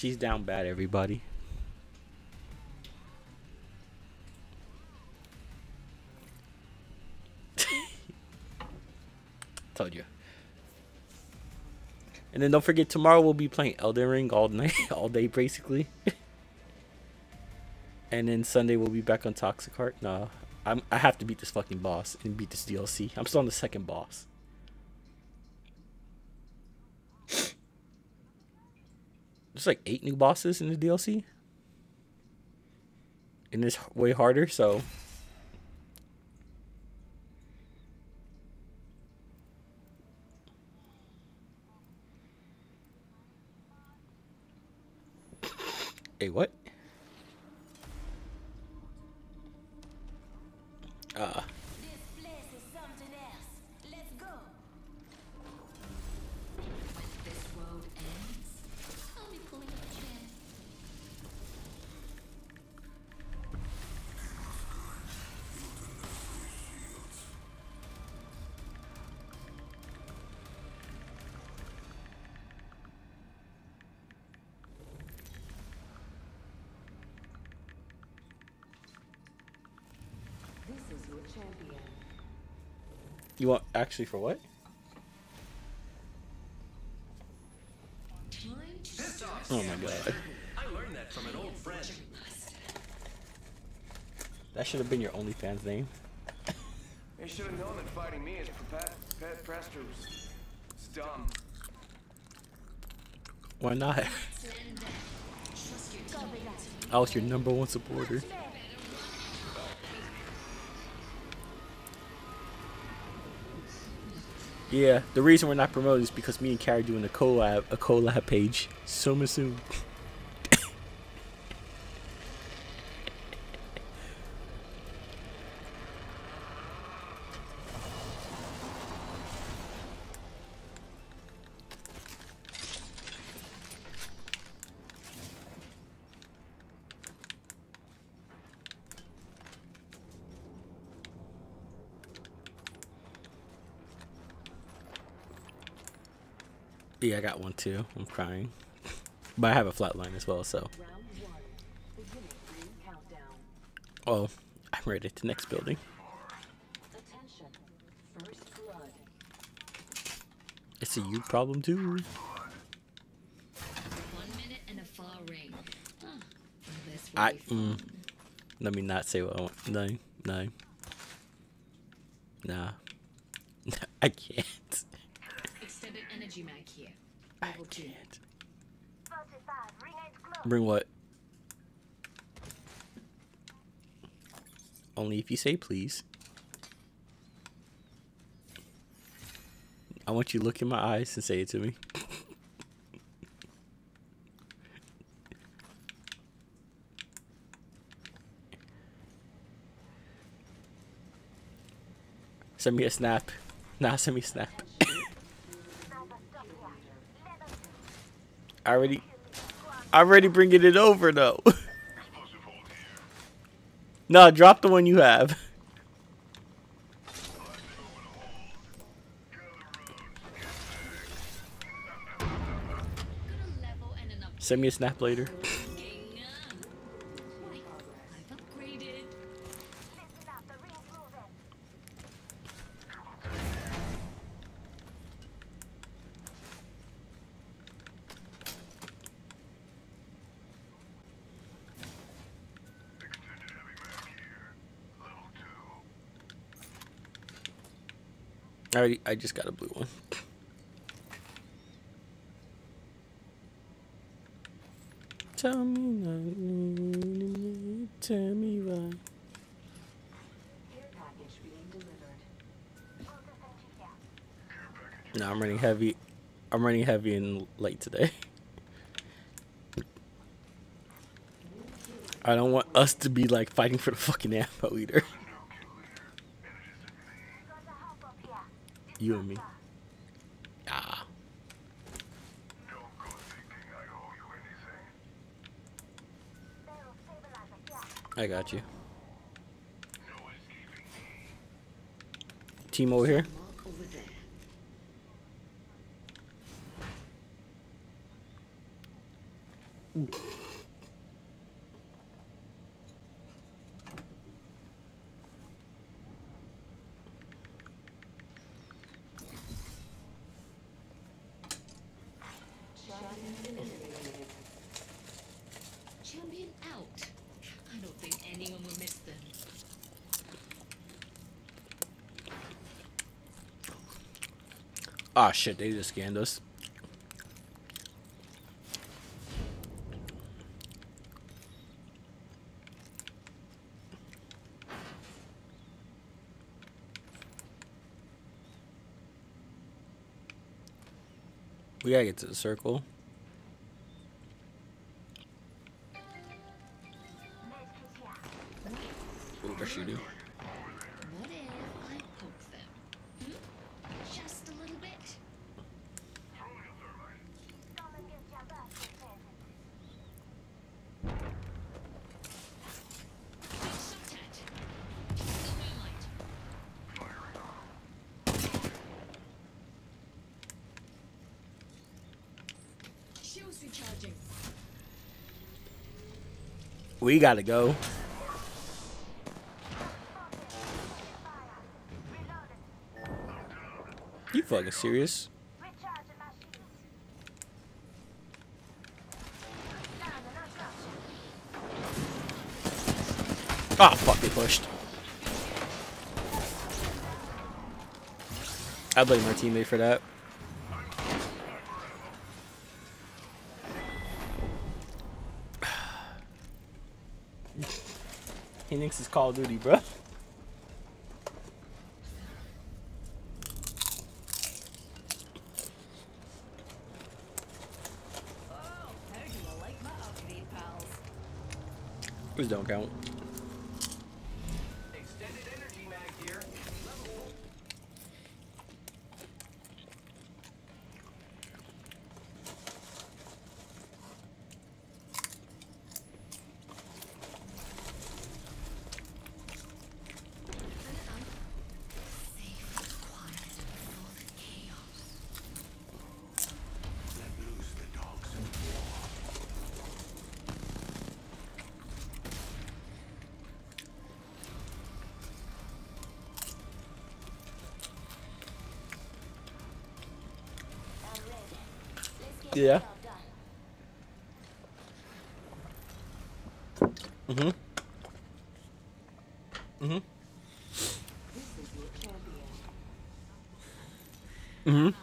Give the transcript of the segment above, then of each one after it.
She's down bad, everybody. Told you. And then don't forget, tomorrow we'll be playing Elden Ring all night, all day basically. And then Sunday we'll be back on Toxic Heart. Nah, I have to beat this fucking boss and beat this DLC. I'm still on the second boss. There's like 8 new bosses in the DLC. And it's way harder, so. Hey, what? This place is something else. Let's go. When this world ends, I'll be pulling up a This is your champion. You want actually for what? Oh my god. I learned that from an old friend. That should have been your OnlyFans name. They should have known that fighting me is for pet presters. It's dumb. Why not? I was your #1 supporter. Yeah, the reason we're not promoted is because me and Carrie doing a collab page soon. Yeah, I got one too. I'm crying. But I have a flatline as well, so. Oh, I'm ready to the next building. Attention. First blood. It's a you problem too. 1 minute and a fall ring. Let me not say what I want. Nah. I can't. I can't. Bring what? Only if you say please. I want you to look in my eyes and say it to me. Send me a snap. Nah, send me a snap. I already bringing it over though. No, drop the one you have. Send me a snap later. I just got a blue one. Tell me why. No, I'm running heavy. I'm running heavy and light today. I don't want us to be like fighting for the fucking ammo either. You and me. Ah. Don't go thinking I owe you anything. I got you. No escaping me. Team over here. Oh shit, they just scanned us. We gotta get to the circle. What does she do? We gotta go. You fucking serious? Ah, fuck, they pushed. I blame my teammate for that. He thinks it's Call of Duty, bro. Those don't count. Extended energy mag here. Yeah. Mhm. Mhm. Mhm.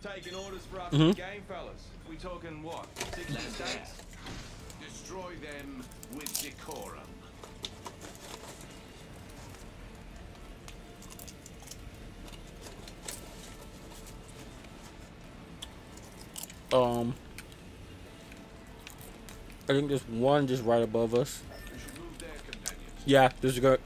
Taking orders for us in game, fellas. We talking what? 6 days. Destroy them with decorum. I think there's one just right above us. Yeah, there's a good.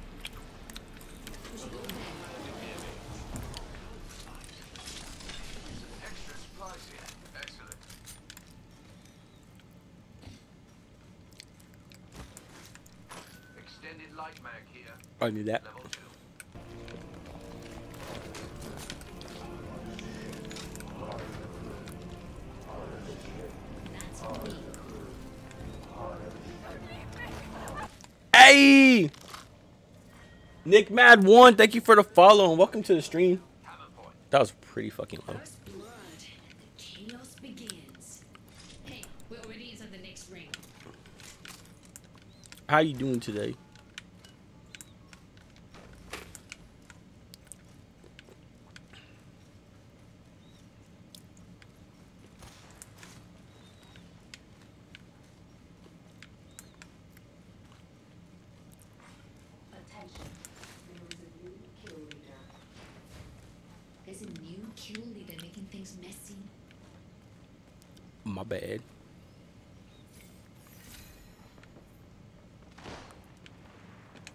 Extended light mag here. I knew that. Nick Mad One, thank you for the follow and welcome to the stream. That was pretty fucking low. How you doing today?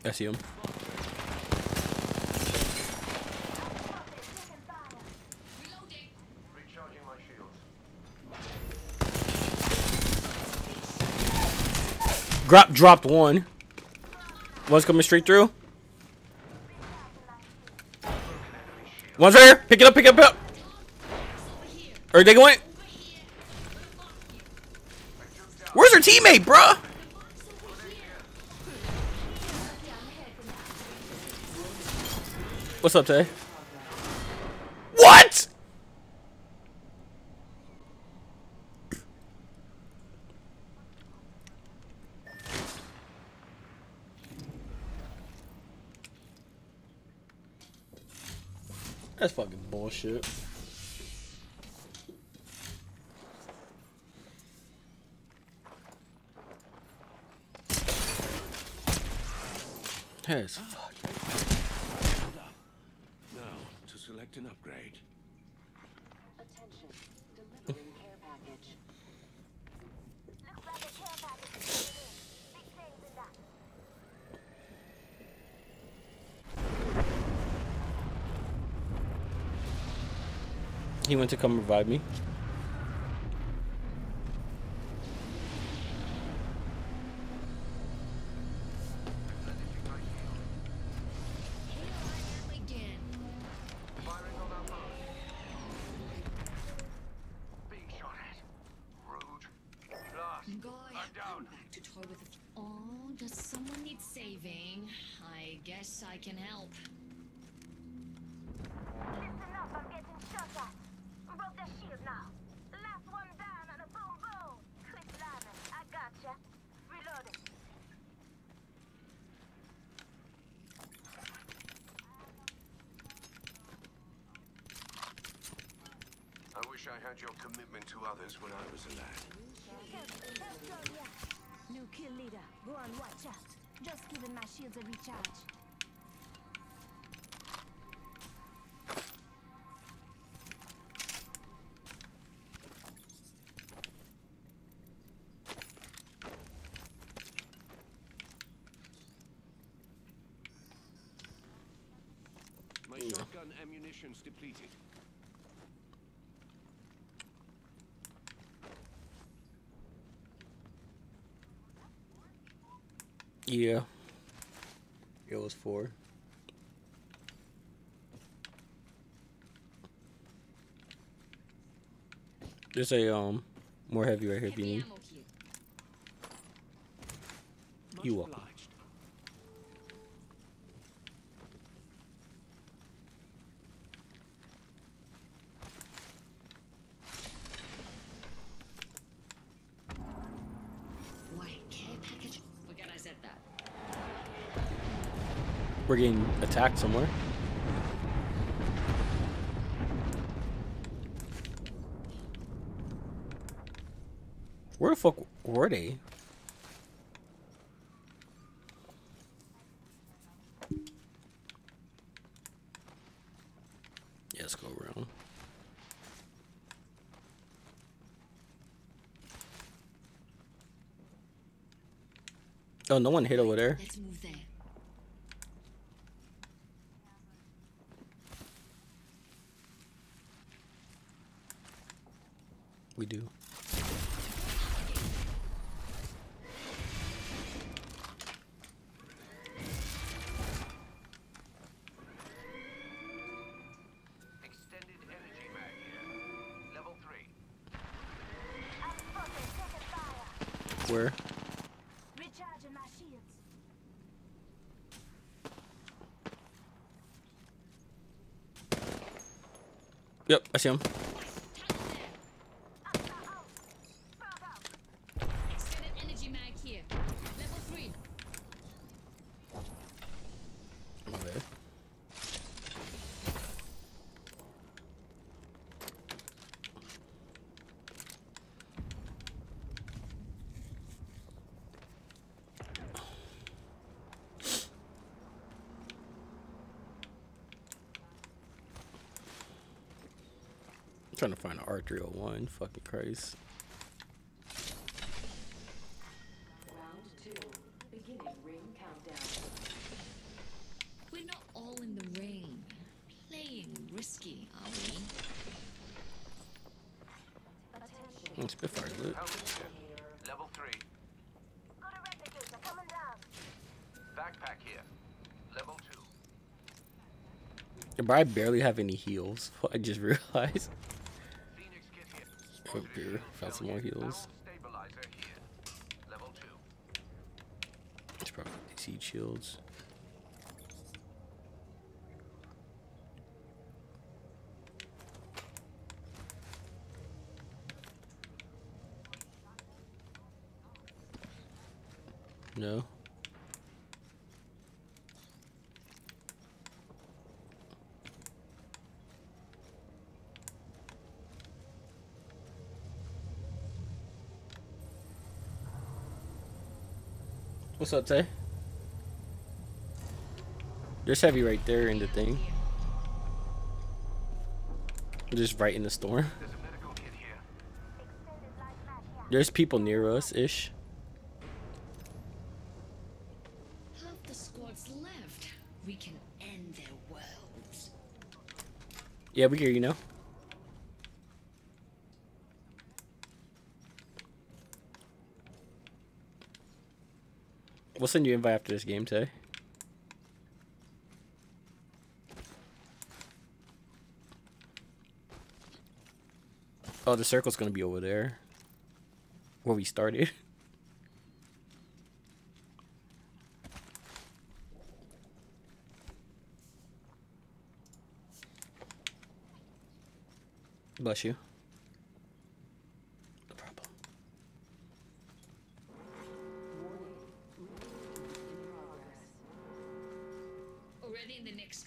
I see him. Dropped one. One's coming straight through. One's right here. Pick it up, pick it up, pick it up. Are they going? Where's her teammate, bruh? What's up, Tay? What? That's fucking bullshit. That's fucked. Now to select an upgrade. Attention, delivering care package. Looks like a care package is in. Big things in that. He went to come revive me. Your commitment to others when I was a lad. New kill leader, go on, watch out. Just giving my shields a recharge. My shotgun ammunition's depleted. Yeah, it was 4. There's a more heavy right here if you need. You welcome. We're getting attacked somewhere. Where the fuck were they? Yeah, let's go around. Oh, no one hit over there. Let's move there. We do. Extended energy mag here. Level 3. I'm fucking taking fire. Where? Recharging my shields. Yep, I see him. Trying to find an R301, fucking Christ. Round 2, beginning ring countdown. We're not all in the rain. Playing risky, are we? Oh, Spitfire loot. Level 3. Got a replicator coming down. Backpack here. Level 2. But I barely have any heals. I just realized. Up here, found some more heals. It's probably seed shields. No. What's up, Tay? There's heavy right there in the thing. Just right in the storm. There's people near us ish. Half the squad's left. We can end their worlds. Yeah, we hear you now. We'll send you an invite after this game today. Oh, the circle's gonna be over there where we started. Bless you.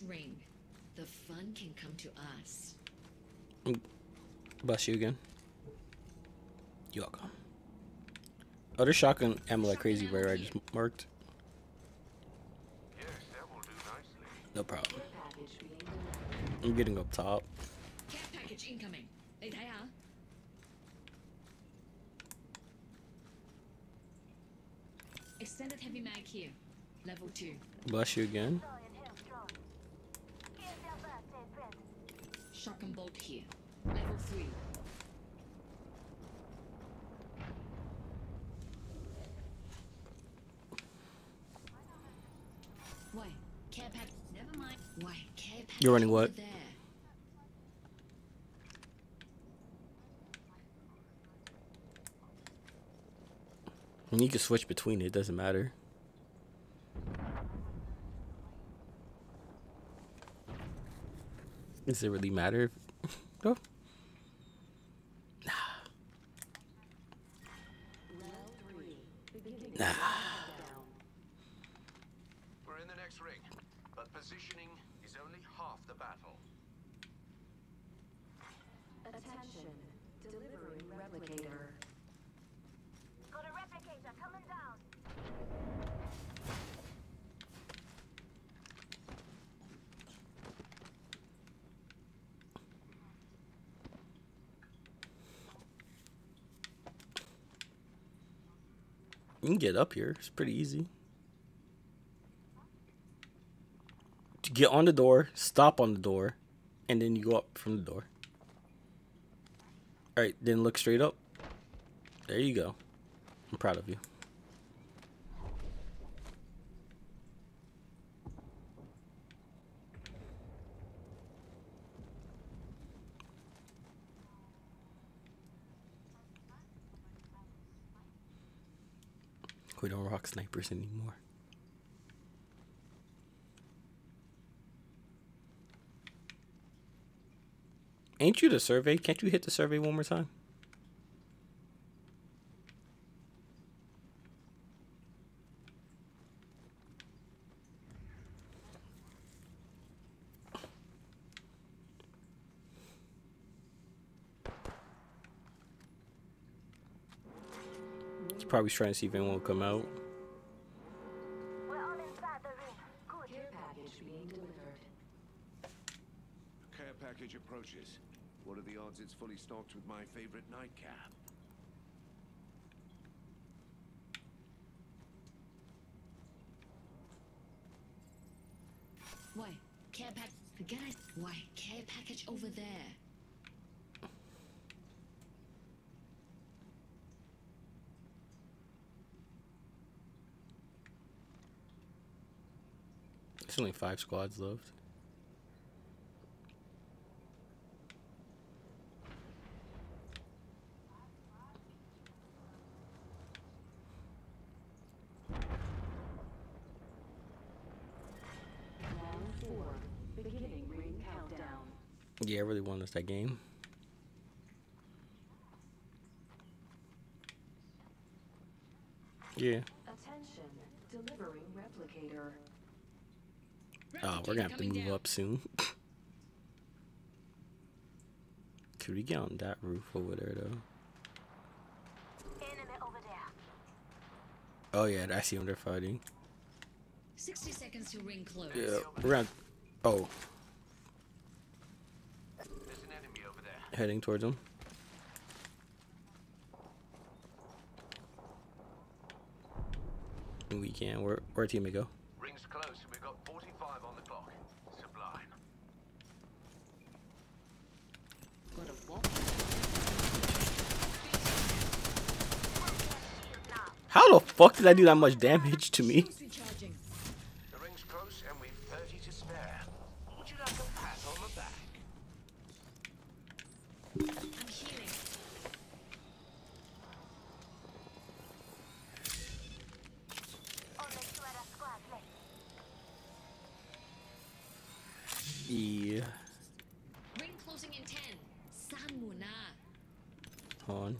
Ring. The fun can come to us. Bless you again. You're welcome. Other shotgun ammo like crazy where I just marked. Yes, that will do nicely. No problem. I'm getting up top. Care package incoming. Extended heavy mag here. Level 2. Bless you again. Shock and bolt here. Level 3. Why? Care pack. Never mind. Why? Care pack. You're running what? There. And you can switch between it. Doesn't matter. Does it really matter? No. Nah. Nah. We're in the next ring, but positioning is only half the battle. Attention, delivering replicator. Got a replicator coming down. You can get up here. It's pretty easy. To get on the door, stop on the door, and then you go up from the door. All right, then look straight up. There you go. I'm proud of you. We don't rock snipers anymore. Ain't you the survey? Can't you hit the survey one more time? Probably trying to see if anyone will come out. We're all inside the room. Good. Care package being delivered. Care package approaches. What are the odds it's fully stocked with my favorite nightcap? Why? Care pack. Guys, why? Care package over there. There's only 5 squads left. Yeah, I really want to that game. Yeah. Attention, delivering replicator. Oh, we're gonna have to move up soon. Could we get on that roof over there though? Enemy over there. Oh yeah, I see them. They're fighting. 60 seconds to ring close. Yeah, around. Oh. There's an enemy over there. Heading towards them. We can. Where team we go? Rings close. We've got 45 on the clock. Sublime. Got a wall. How the fuck did I do that much damage to me? The ring's close, and we've 30 to spare. Would you like a pat on the back? I'm healing. Yeah. Ring closing in 10. Samuna. On.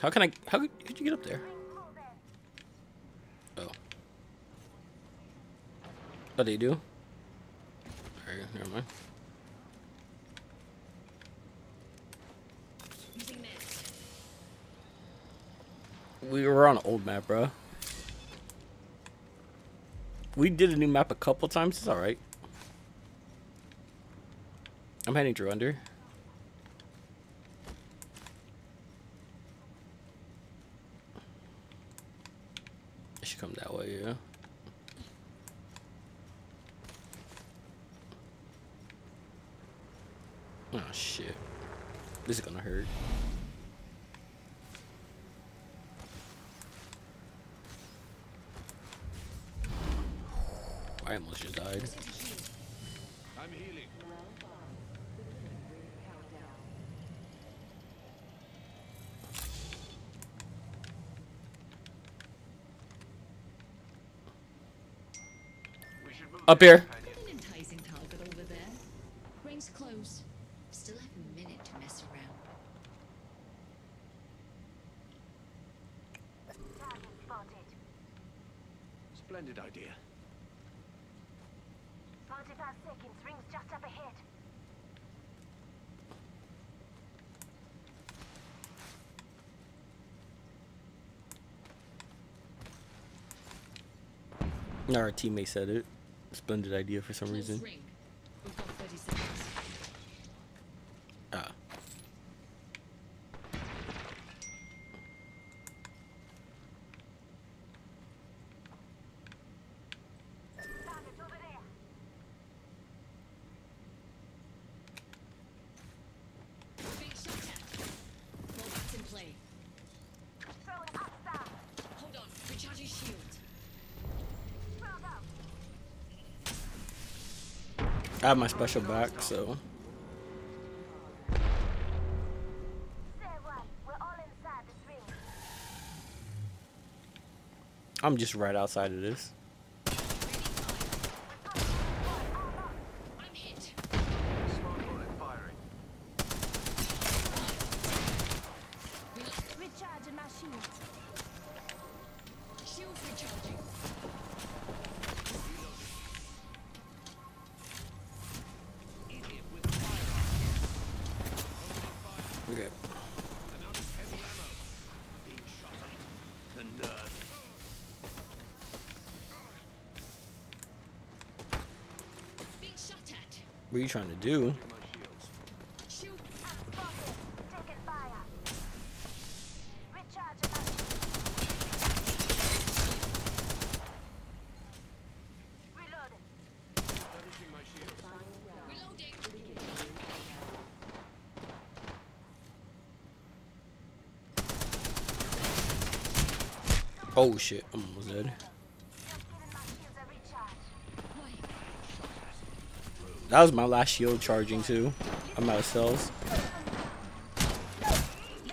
How can I? How could you get up there? Oh. Oh, they do. Alright, never mind. We were on an old map, bro. We did a new map a couple times. It's all right. I'm heading through under. I should come that way, yeah. Oh shit! This is gonna hurt. I almost just died. I'm healing. Up here. Enticing target over there. Rings close. Still have a minute to mess around. Splendid idea. 45 seconds, rings just up ahead. No, our teammate said it. Splendid idea for some reason. We've got 30 seconds. Ah. I have my special back, so. I'm just right outside of this. What are you trying to do? Oh shit, I'm almost dead. That was my last shield charging too. I'm out of cells.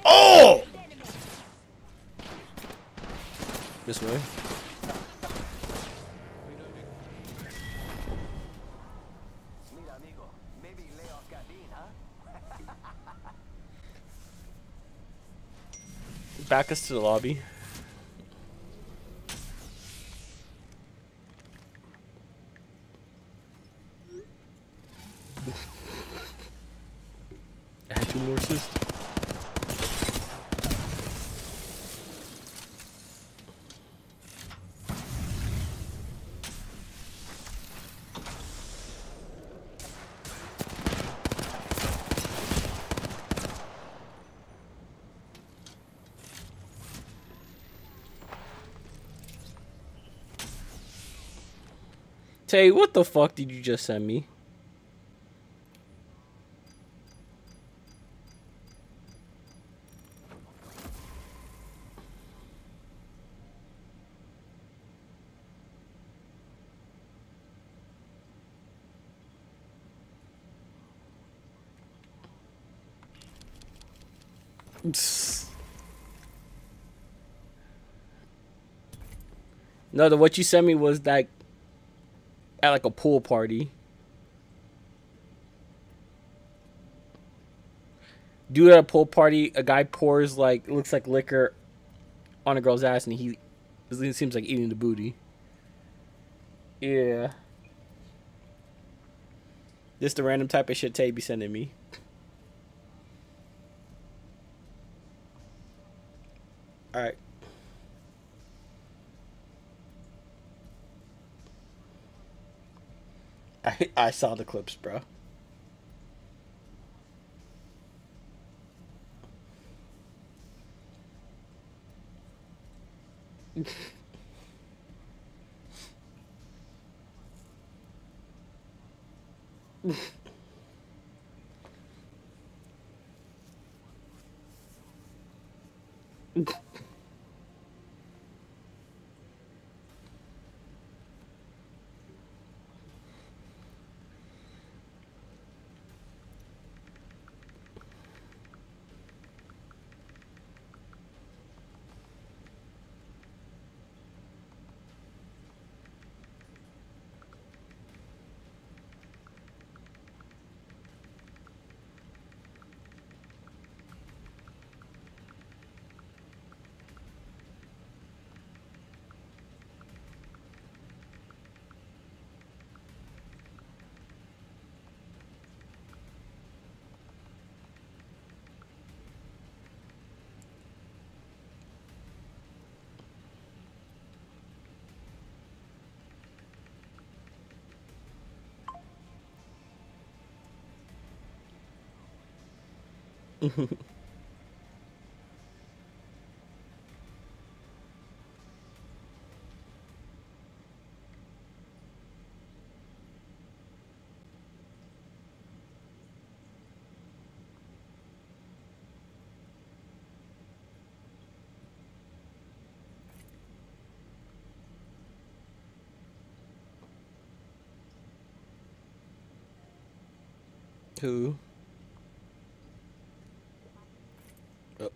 Oh! This way. Back us to the lobby. Add two more assists. Tay, what the fuck did you just send me? No, the what you sent me was that at like a pool party. Dude, at a pool party, a guy pours like, looks like liquor on a girl's ass and he, it seems like eating the booty. Yeah. This the random type of shit Tay be sending me. Alright. I saw the clips, bro. Who? Oh.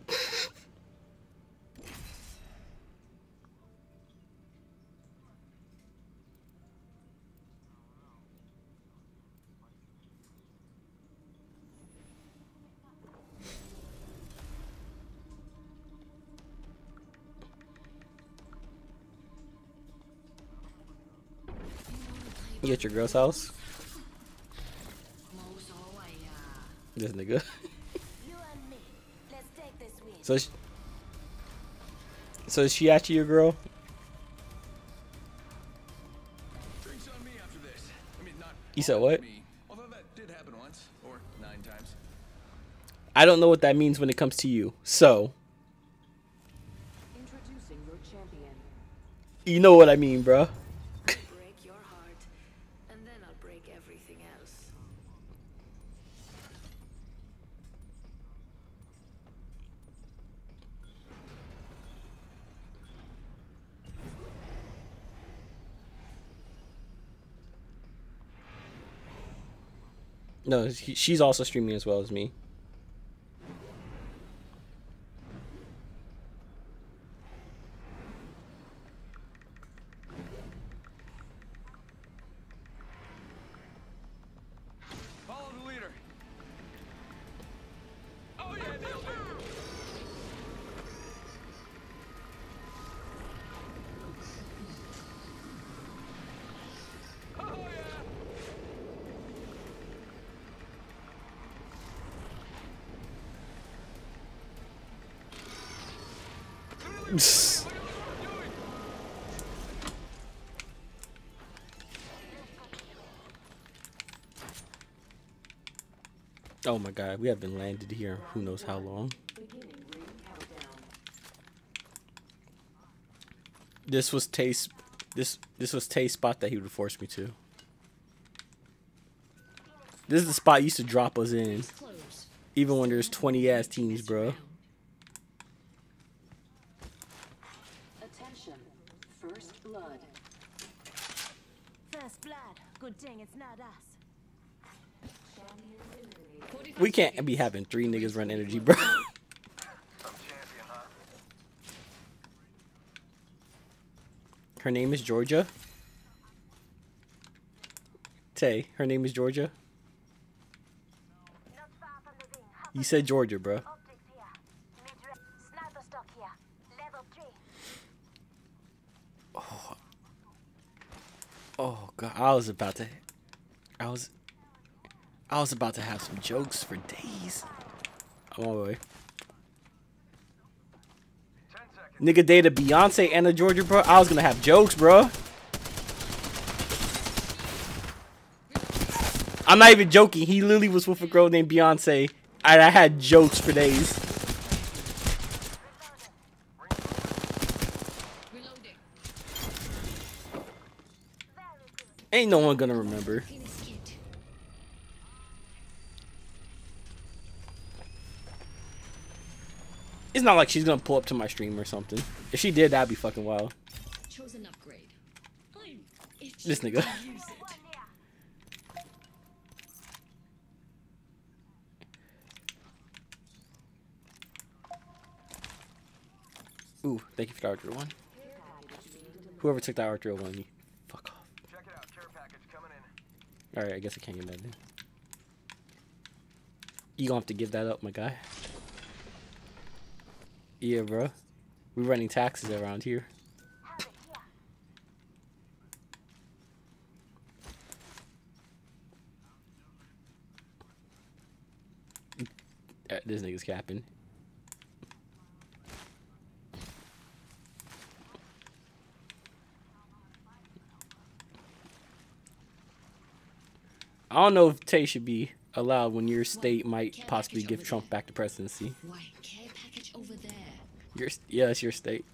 You at your girl's house? This nigga. So is she actually your girl? Drinks on me after this. I mean, not you said what? Me, although that did happen once or 9 times. I don't know what that means when it comes to you. So introducing your champion. You know what I mean, bruh. Break your heart, and then I'll break everything else. No, she's also streaming as well as me. Oh my god, we haven't landed here who knows how long. This was Tay's spot that he would force me to. This is the spot he used to drop us in. Even when there's 20 ass teams, bro. Attention. First blood. First blood. Good thing it's not us. We can't be having 3 niggas run energy, bro. Her name is Georgia. Tay, her name is Georgia. You said Georgia, bro. Oh. Oh god, I was about to have some jokes for days. I'm on my way. Nigga dated Beyonce and a Georgia, bro. I was gonna have jokes, bro. I'm not even joking. He literally was with a girl named Beyonce. And I had jokes for days. Ain't no one gonna remember. It's not like she's gonna pull up to my stream or something. If she did, that'd be fucking wild. This nigga. Ooh, thank you for the R31. Whoever took that R31, you fuck off. Check it out, care package coming in. Alright, I guess I can't get that in. You gonna have to give that up, my guy. Yeah, bro. We're running taxes around here. This nigga's capping. I don't know if Tay should be allowed when your state might possibly give Trump back the presidency. Yeah, it's your state.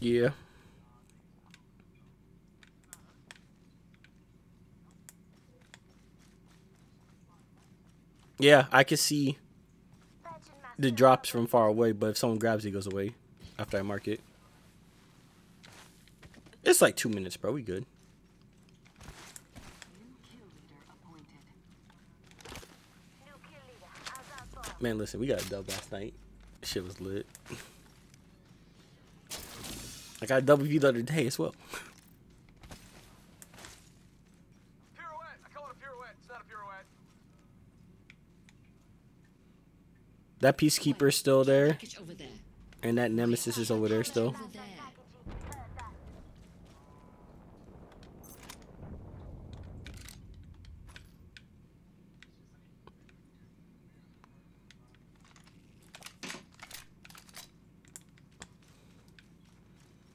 Yeah. Yeah, I can see the drops from far away, but if someone grabs it, it goes away after I mark it. It's like 2 minutes, bro. We good. Man, listen, we got a dub last night. Shit was lit. I got a dub with you the other day as well. That peacekeeper's still there, and that nemesis is over there still.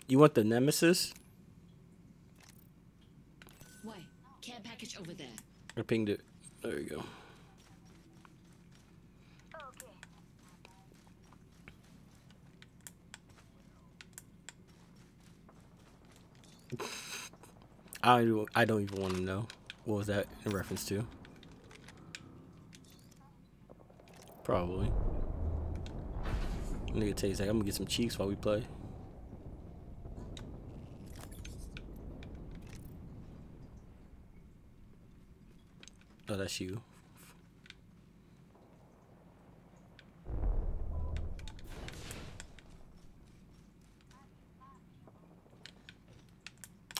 You want the nemesis? Why? Care package over there. I pinged it. There you go. I don't even want to know. What was that in reference to? Probably. Nigga Tay's like, I'm gonna get some cheeks while we play. Oh, that's you.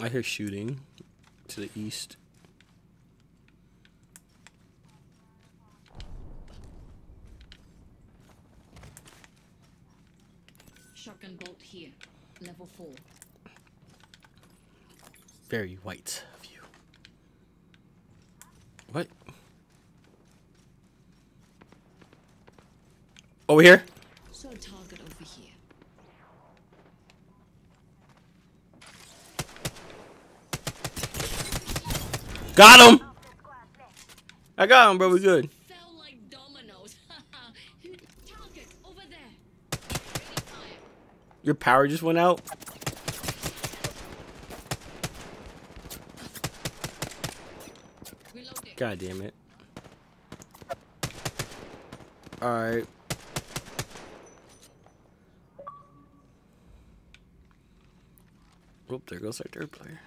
I hear shooting to the east. Shotgun bolt here. Level 4. Very white of you. What? Over here? So target over here. Got him! I got him, bro. We good. Fell like dominoes. Target over there. Your power just went out. God damn it. Alright. Oop, there goes our third player.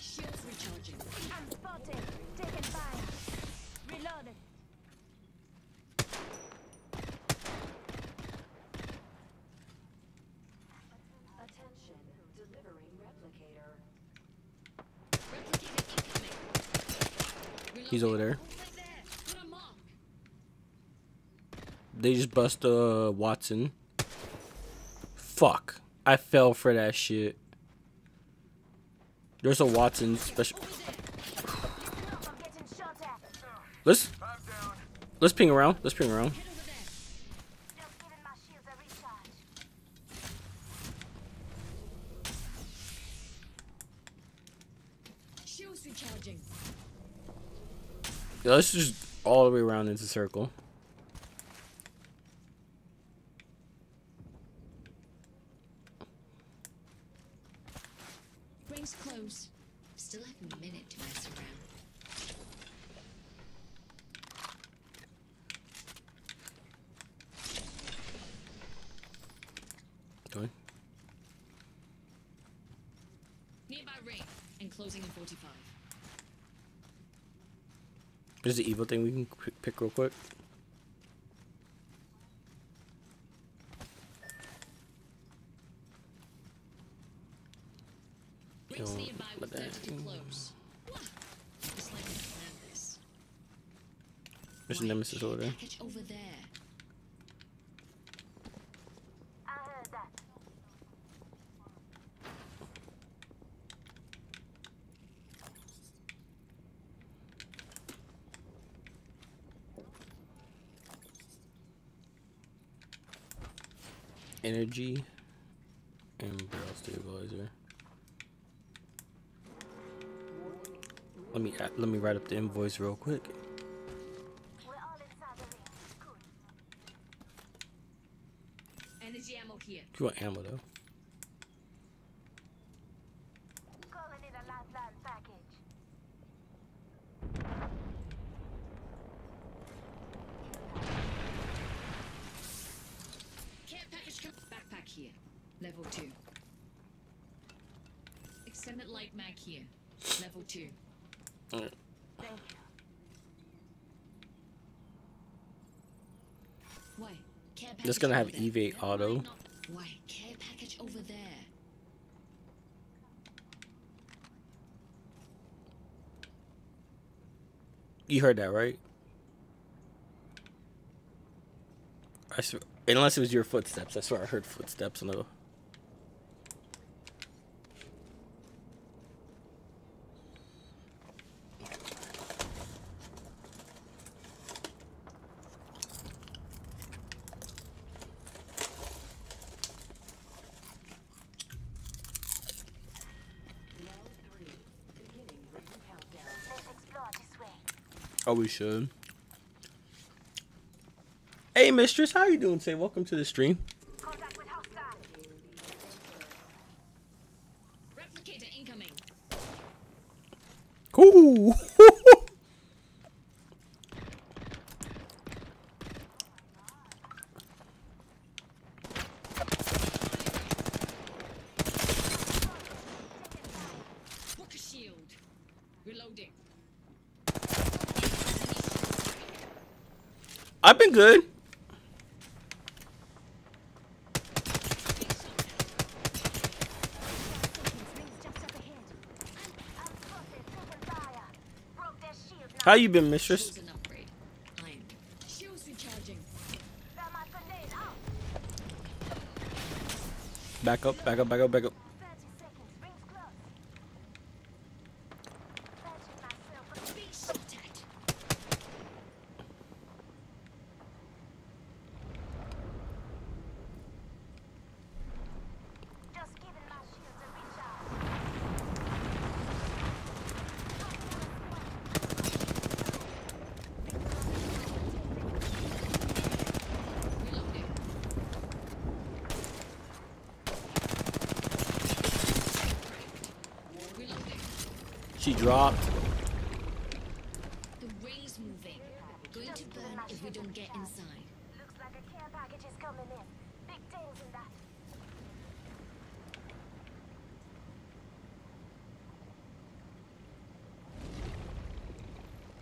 Shields recharging. I'm spotted. Taken fire. Reloaded. Attention. Delivering replicator. Replicator incoming. He's over there. They just bust Watson. Fuck. I fell for that shit. There's a Watson special. Let's ping around. Let's ping around. Yeah, let's just all the way around into circle. Close. Still have a minute to mess around. Nearby ring and closing in 45. There's the evil thing we can pick real quick. There's a nemesis over there. Energy and barrel stabilizer. Let me write up the invoice real quick. You want ammo though? Calling in a lifeline package. Care package comes backpack here. Level 2. Extended light mag here. Level 2. All right. Thank you. Why? That's gonna have evade auto. Why? Care package over there. You heard that, right? I swear, unless it was your footsteps. I swear I heard footsteps on the. Oh, we should. Hey, mistress, how you doing today? Welcome to the stream. Replicator incoming. Cool. I've been good. How you been, mistress? Back up, back up, back up, back up. She dropped. The ray's moving. Going to burn if we don't get inside. Looks like a care package is coming in. Big things in that.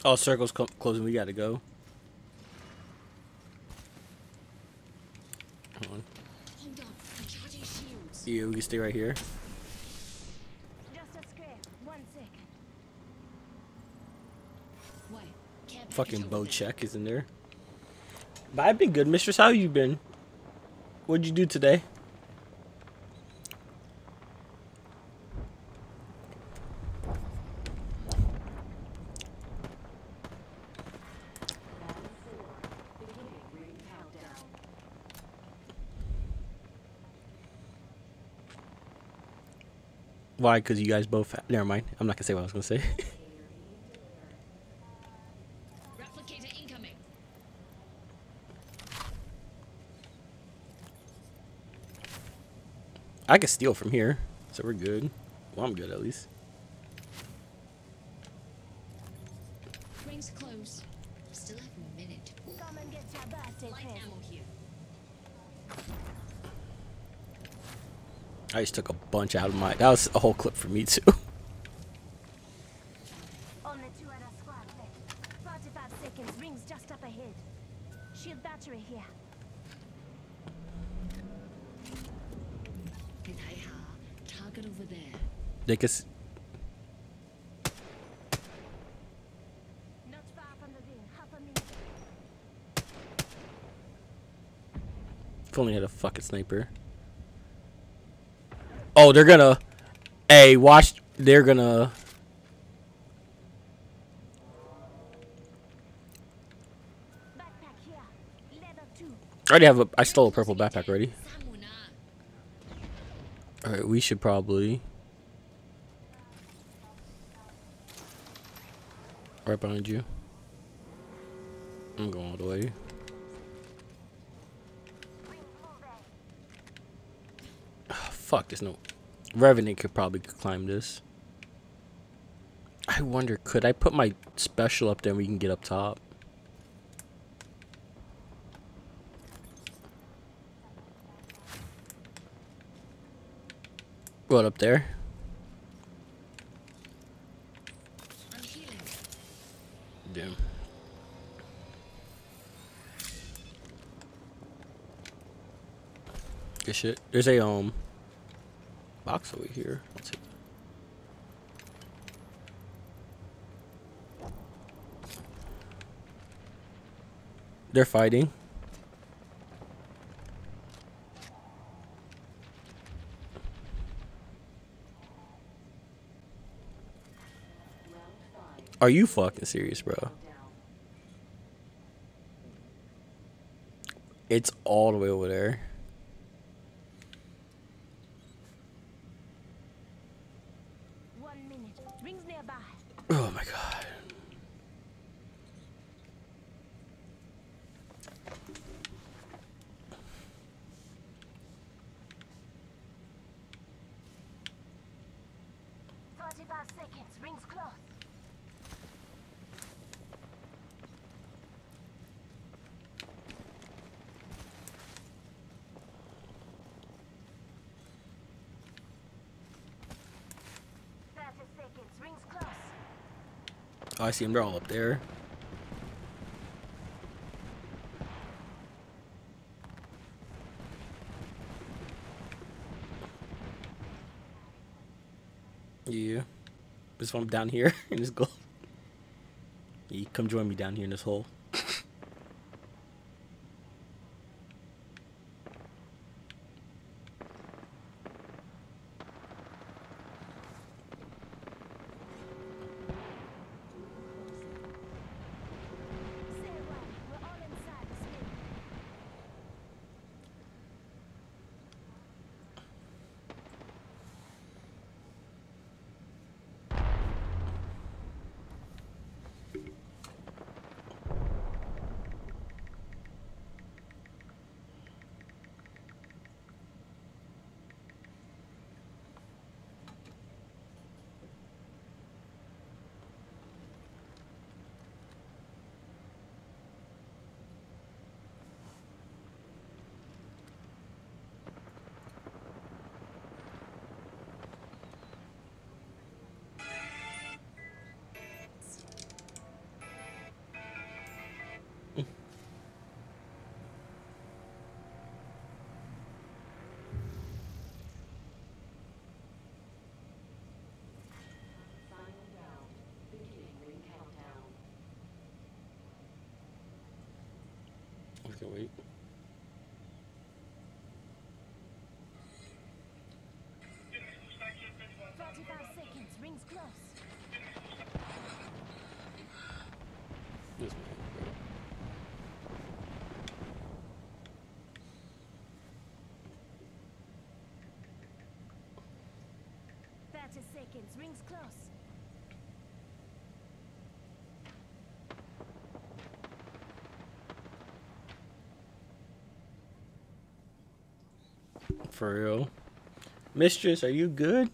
Oh, circle's closing. We gotta go. Hold on. Hold up. I'm charging shields. Yeah, we can stay right here. Fucking bow check is in there. But I've been good, mistress. How you been? What'd you do today? Why? Because you guys both. Never mind. I'm not gonna say what I was gonna say. I can steal from here, so we're good. Well, I'm good at least. Rings close. Still have a minute. Come and get your birthday here. I just took a bunch out of my. That was a whole clip for me too. Only two other squad left. 45 seconds. Rings just up ahead. Shield battery here. Over there. They can not far from the ring, half a minute. If only had a fucking sniper. Oh, they're gonna. Hey, watch. They're gonna. Backpack here. Level 2. I already have a. I stole a purple backpack already. Alright, we should probably right behind you. I'm going all the way. Oh, fuck, there's no Revenant could probably climb this. I wonder, could I put my special up there and we can get up top? What up there? Damn. Good shit. There's a box over here. Let's see. They're fighting. Are you fucking serious, bro? It's all the way over there. One minute. Rings nearby. Oh my god. I see them, they're all up there. Yeah. This one down here in this goal. You come join me down here in this hole. can wait. Rings close. For real. Mistress, are you good?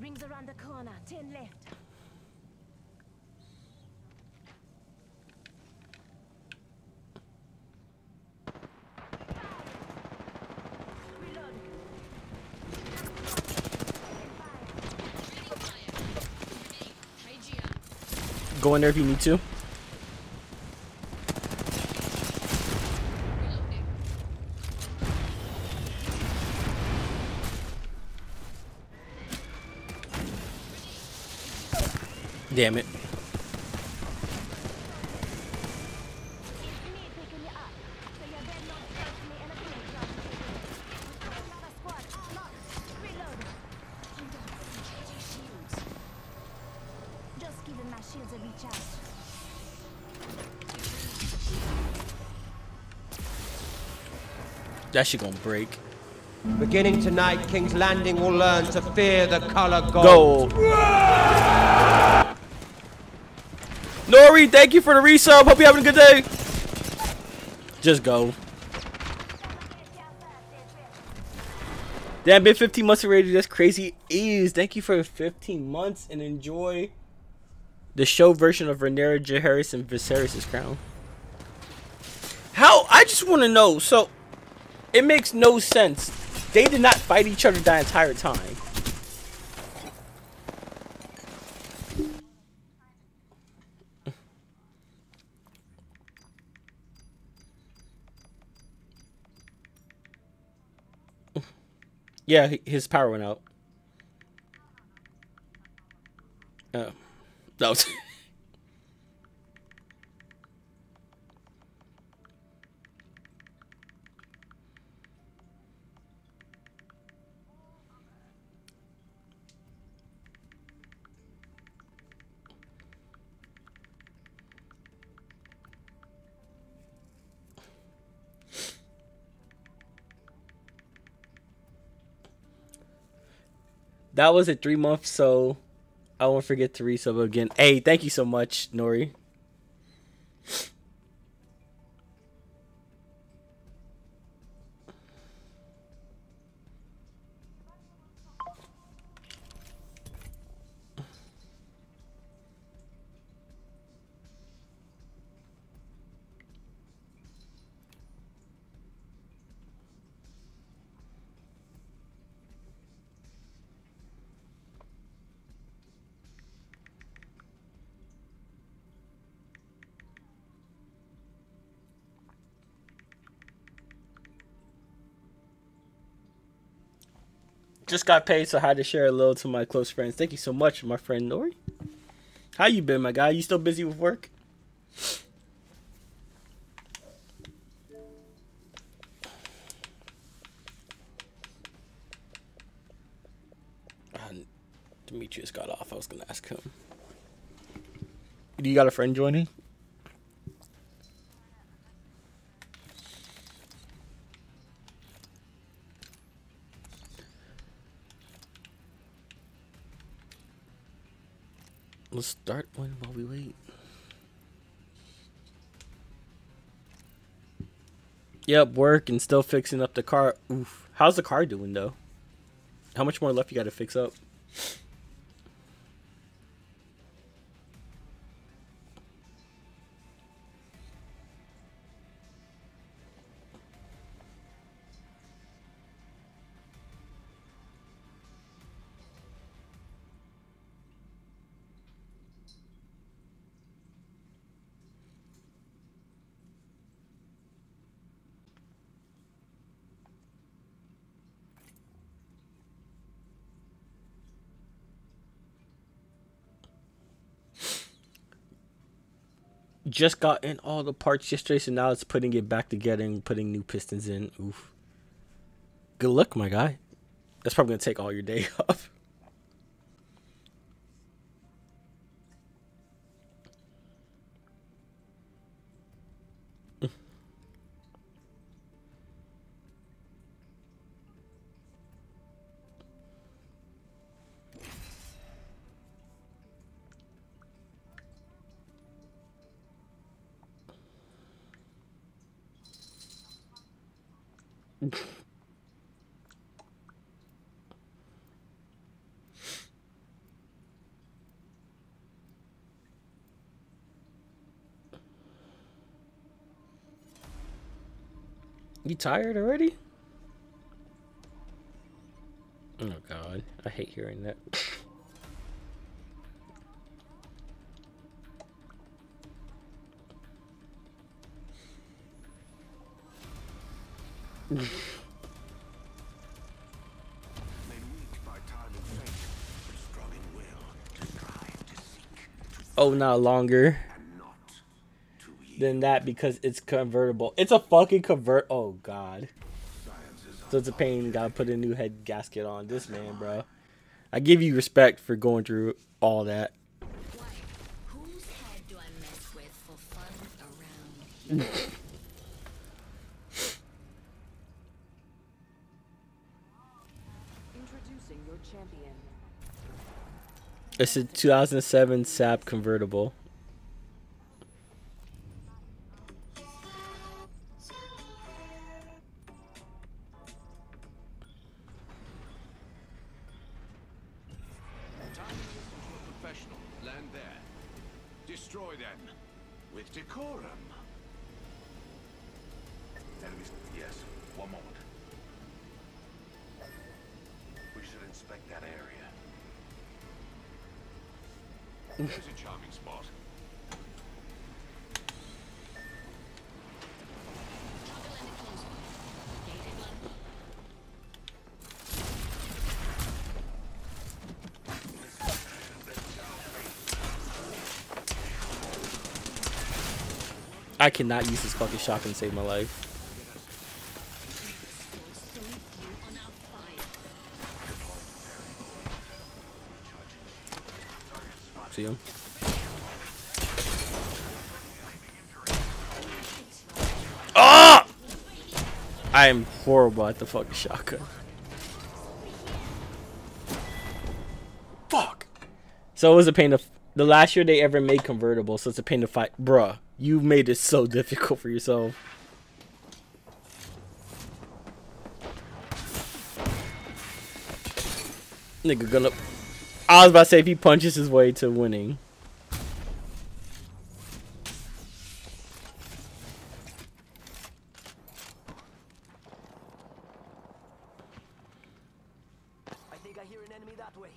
Rings around the corner, 10 left. Go in there if you need to. Damn it. That shit gonna break. Beginning tonight, King's Landing will learn to fear the color gold. Nori, thank you for the resub. Hope you're having a good day. Just go. Damn, been 15 months already. That's crazy. Ease, thank you for 15 months and enjoy the show version of Rhaenyra Jaehaerys and Viserys' crown. How? I just want to know. So. It makes no sense. They did not fight each other that entire time. Yeah, his power went out. Oh. That was... That was at 3 months, so I won't forget to resub again. Hey, thank you so much, Nori. Just got paid, so I had to share a little to my close friends. Thank you so much, my friend Nori. How you been, my guy? You still busy with work? Demetrius got off. I was going to ask him. Do you got a friend joining? Let's start one while we wait. Yep, work and still fixing up the car. Oof. How's the car doing, though? How much more left you got to fix up? just got in all the parts yesterday, so now it's putting it back together and putting new pistons in. Oof. Good luck, my guy. That's probably going to take all your day off. You tired already? Oh God, I hate hearing that. Made weak by time and fate, but strong in will to strive, to seek. Oh, not longer than that because it's convertible. It's a fucking convert. Oh God. So it's a pain. Gotta put a new head gasket on this man, bro. I give you respect for going through all that. Whose head do I mess with for fun around here? It's a 2007 Saab convertible. I cannot use this fucking shotgun to save my life. See him? Oh! I am horrible at the fucking shotgun. Fuck! So it was a pain to... The last year they ever made convertible, so it's a pain to fight. Bruh. You made it so difficult for yourself. Nigga gonna... I was about to say if he punches his way to winning. I think I hear an enemy that way.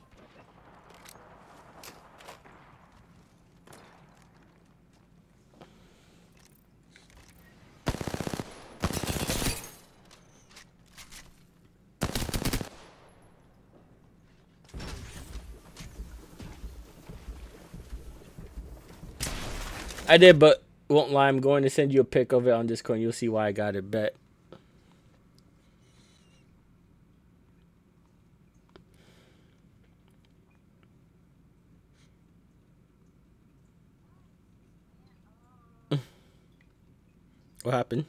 I did, but won't lie, I'm going to send you a pic of it on Discord and you'll see why I got it, bet. What happened?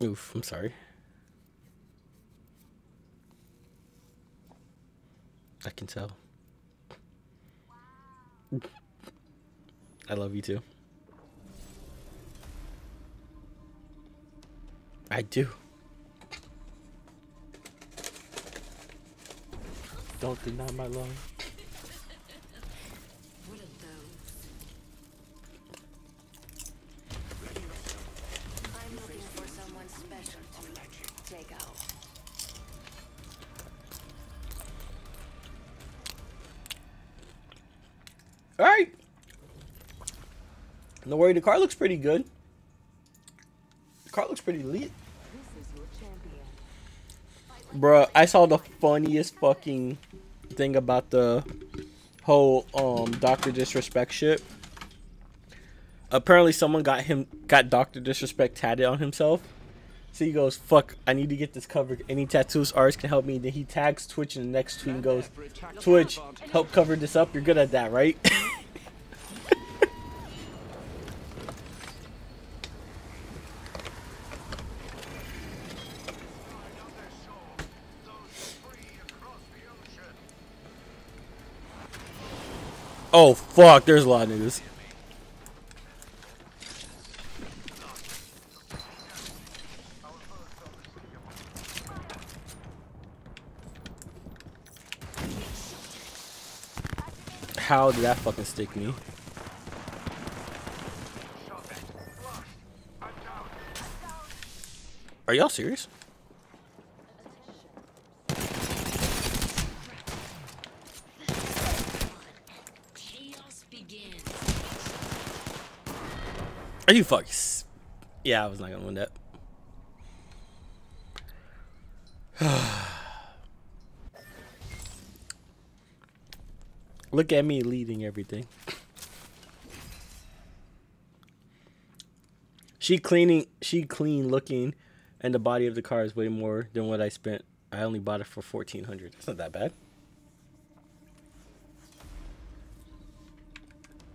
Oof, I'm sorry. I can tell. Wow. I love you too. I do. Don't deny my love. No worry, the car looks pretty good. The car looks pretty lit. Bruh, I saw the funniest fucking thing about the whole Dr. Disrespect shit. Apparently someone got Dr. Disrespect tatted on himself. So he goes, fuck, I need to get this covered. Any tattoos artists can help me. Then he tags Twitch in the next tweet and goes, Twitch, help cover this up. You're good at that, right? Oh fuck, there's a lot of niggas. How did that fucking stick me? Are y'all serious? Are you fucks? Yeah, I was not gonna win that. Look at me leading everything. She clean looking, and the body of the car is way more than what I spent. I only bought it for 1,400. That's not that bad.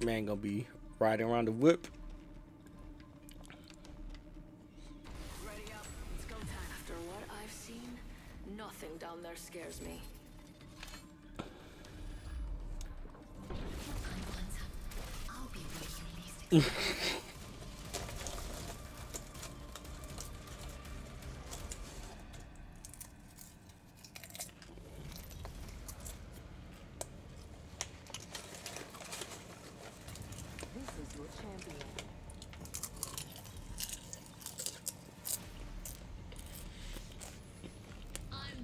Man gonna be riding around the whip. Ready up. Let's go time. After what I've seen, nothing down there scares me. I'm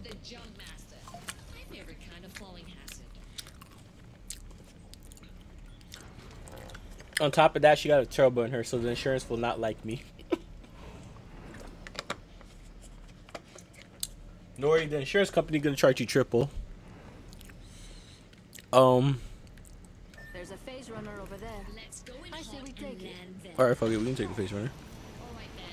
the jump master. My favorite kind of falling hazard. On top of that, she got a turbo in her, so the insurance will not like me. Nori, the insurance company gonna charge you triple. There's a phase runner over there. Let's go in. I say we take it. All right, fuck it, we can take the phase runner. All right, then.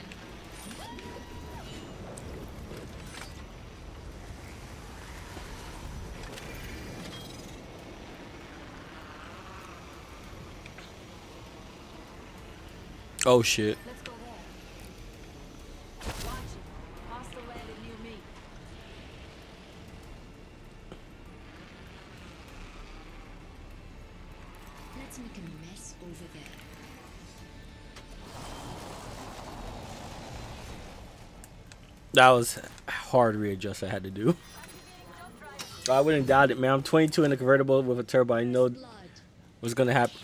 Oh shit. Let's go there. Watch it. Hostile landed near me. Let's make a mess over there. That was hard readjust I had to do. I wouldn't doubt it, man. I'm 22 in a convertible with a turbo. I know what's gonna happen.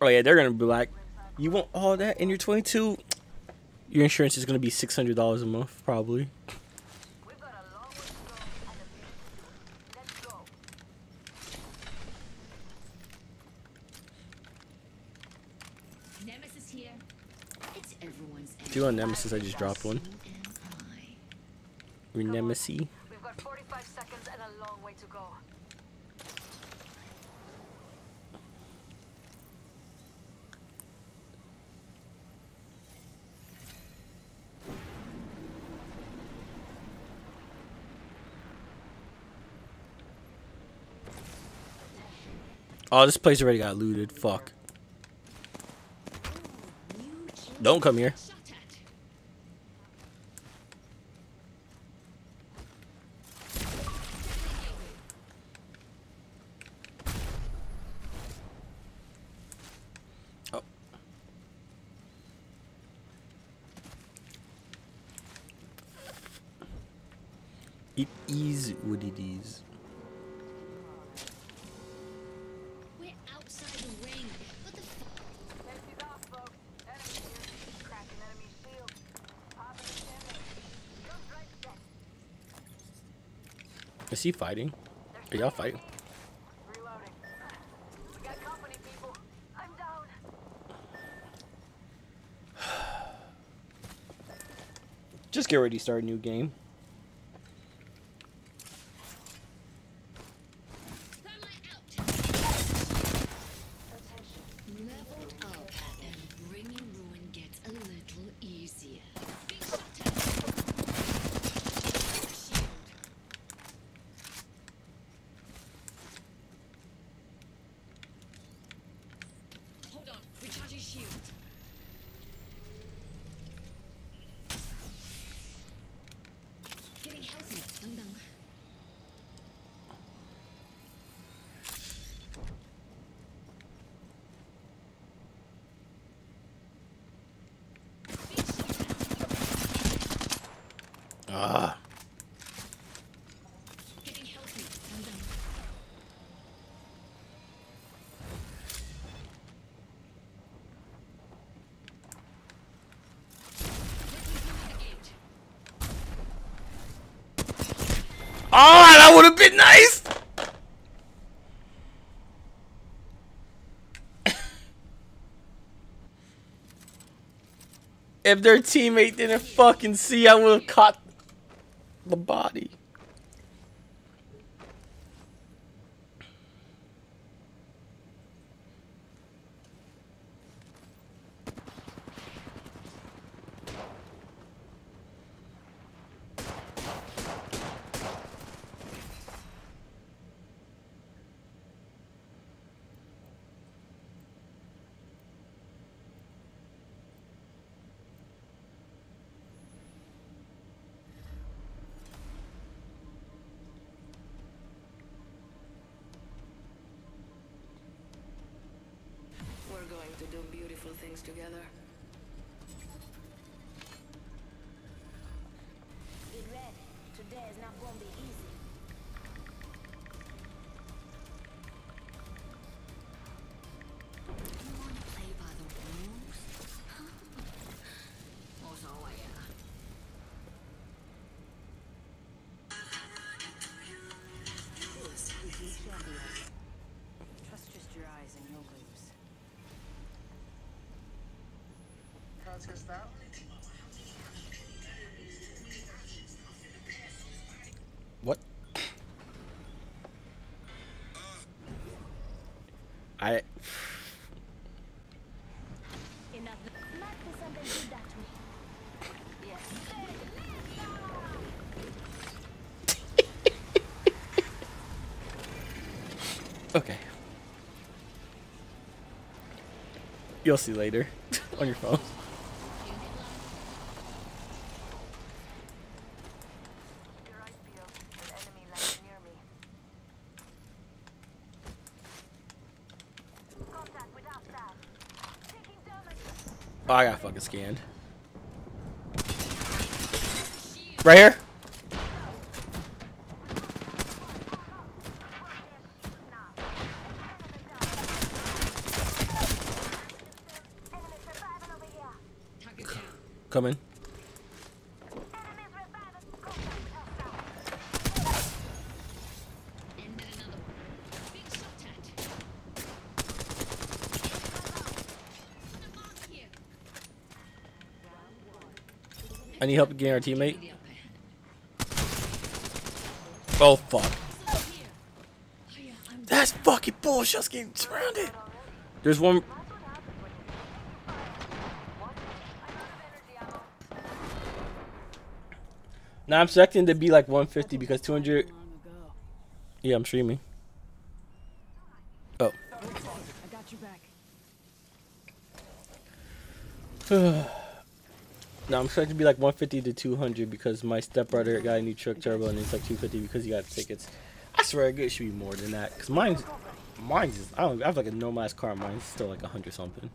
Oh yeah, they're gonna be like, you want all that and you're 22? Your insurance is going to be $600 a month, probably. We've got a long way to go and a big one. Let's go. Nemesis here. It's everyone's enemy. If you want Nemesis, I just dropped one. We're Nemesis. We've got 45 seconds and a long way to go. Oh, this place already got looted. Fuck. Don't come here. Oh. It is what it is. Is he fighting? Are y'all fighting? Reloading. We got company, people. I'm down. Just get ready to start a new game. Oh, that would have been nice! If their teammate didn't fucking see, I would have caught the body. Together. Be ready. Today is not going to be easy. You want to play by the rules? Huh? Also, I Trust just your eyes and you'll lose. What? I... Okay. You'll see later on your phone. Oh, I got fucking scanned. Right here. Coming. I need help getting our teammate. Oh fuck. That's fucking bullshit. I was getting surrounded. There's one. Now I'm selecting to be like 150 because 200. Yeah, I'm streaming. Oh. I got you back. No, I'm trying to be like 150 to 200 because my stepbrother got a new truck turbo and it's like 250 because he got tickets. I swear it should be more than that because mine's just, I have like a normal ass car. Mine's still like 100 something,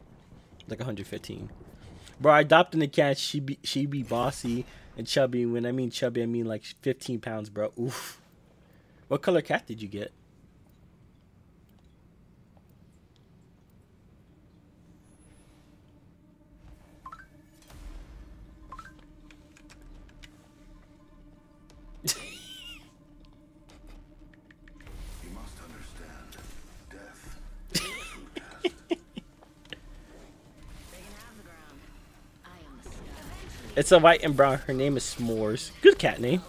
like 115. Bro, I adopted a cat. She be bossy and chubby. When I mean chubby, I mean like 15 pounds, bro. Oof. What color cat did you get? It's a white and brown. Her name is S'mores. Good cat name.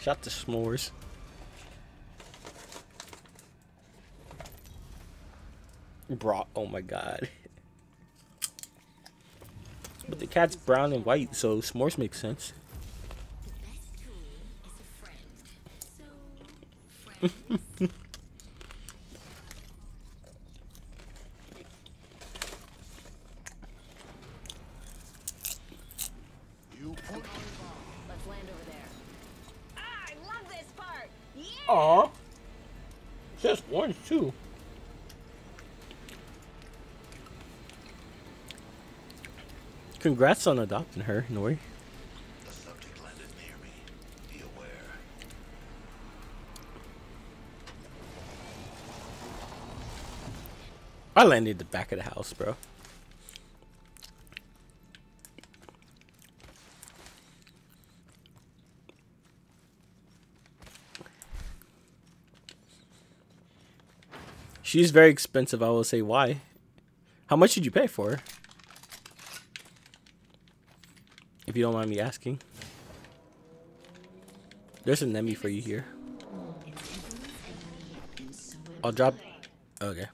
Shout to S'mores. Bro, oh my god. But the cat's brown and white, so S'mores makes sense. Aw, just orange too. Congrats on adopting her, Nori. The subject landed near me. Be aware. I landed at the back of the house, bro. She's very expensive, I will say why. How much did you pay for her? If you don't mind me asking. There's an Emmy for you here. I'll drop... Okay.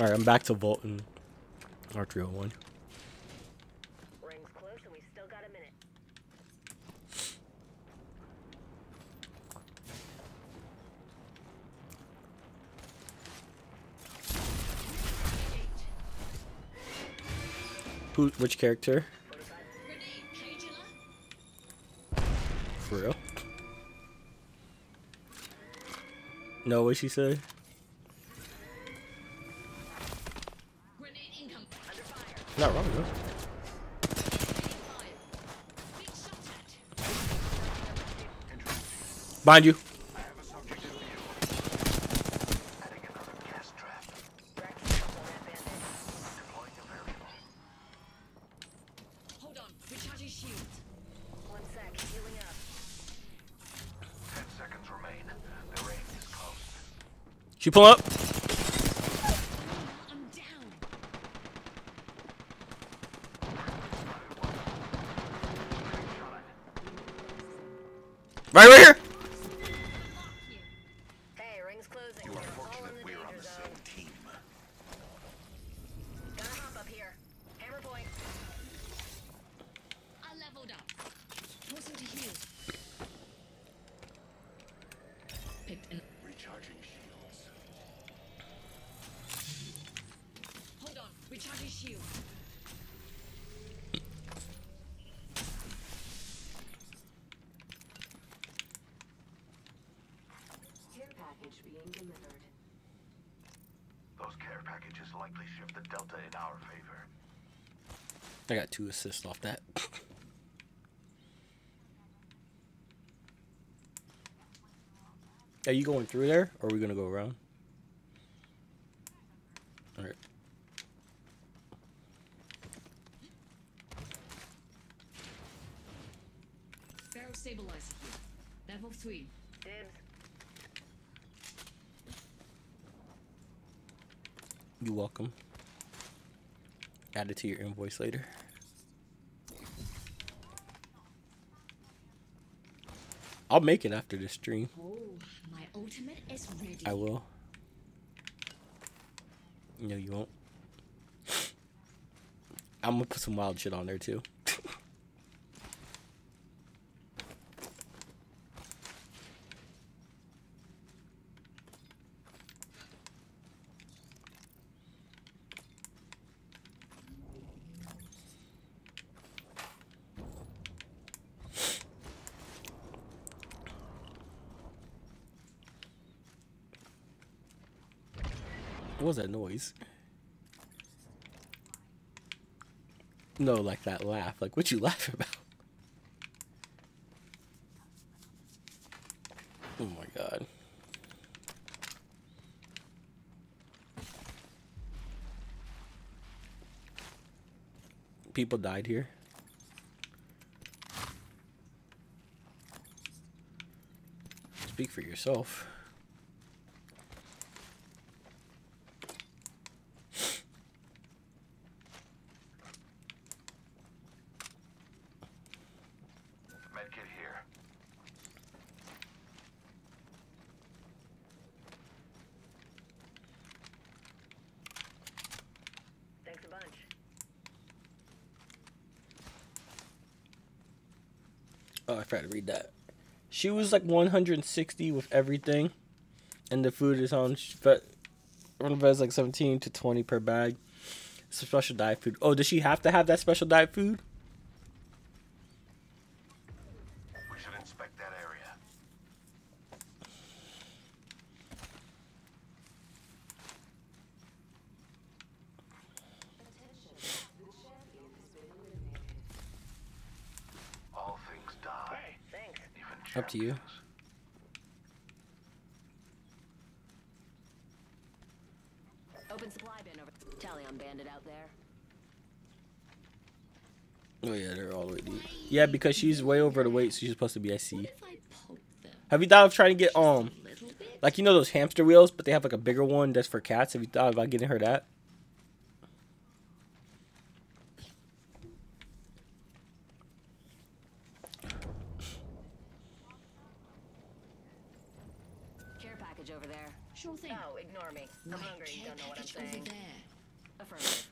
Alright, I'm back to Volt and R301. Who, which character? For real? No, what she said? Not wrong though. Behind you. She pull up. I'm down. Right here. Hey, ring's closing. You are fortunate we're on the same team. Gotta hop up here. Hammer point. I leveled up. Listen to you. Picked an recharging shield. You. Care package being delivered. Those care packages likely shift the delta in our favor. I got 2 assists off that. Are you going through there, or are we gonna go around? All right. Stabilize it. Level 3. Dibs. You're welcome. Add it to your invoice later. I'll make it after this stream. Oh, my ultimate is ready. I will. No, you won't. I'm gonna put some wild shit on there too. What was that noise? No, like that laugh. Like, what you laugh about? Oh my god. People died here. speak for yourself. To read that, she was like 160 with everything, and the food is on Runabez like 17 to 20 per bag. It's a special diet food. Oh, does she have to have that special diet food? We should inspect that area. Up to you. Open supply bin over. Tally on bandit out there. Oh yeah, they're all the way deep. Yeah, because she's way over the weight, so she's supposed to be IC. Have you thought of trying to get like you know those hamster wheels, but they have like a bigger one that's for cats? Have you thought about getting her that? I'm hungry, you don't know what I'm saying. Affirmative.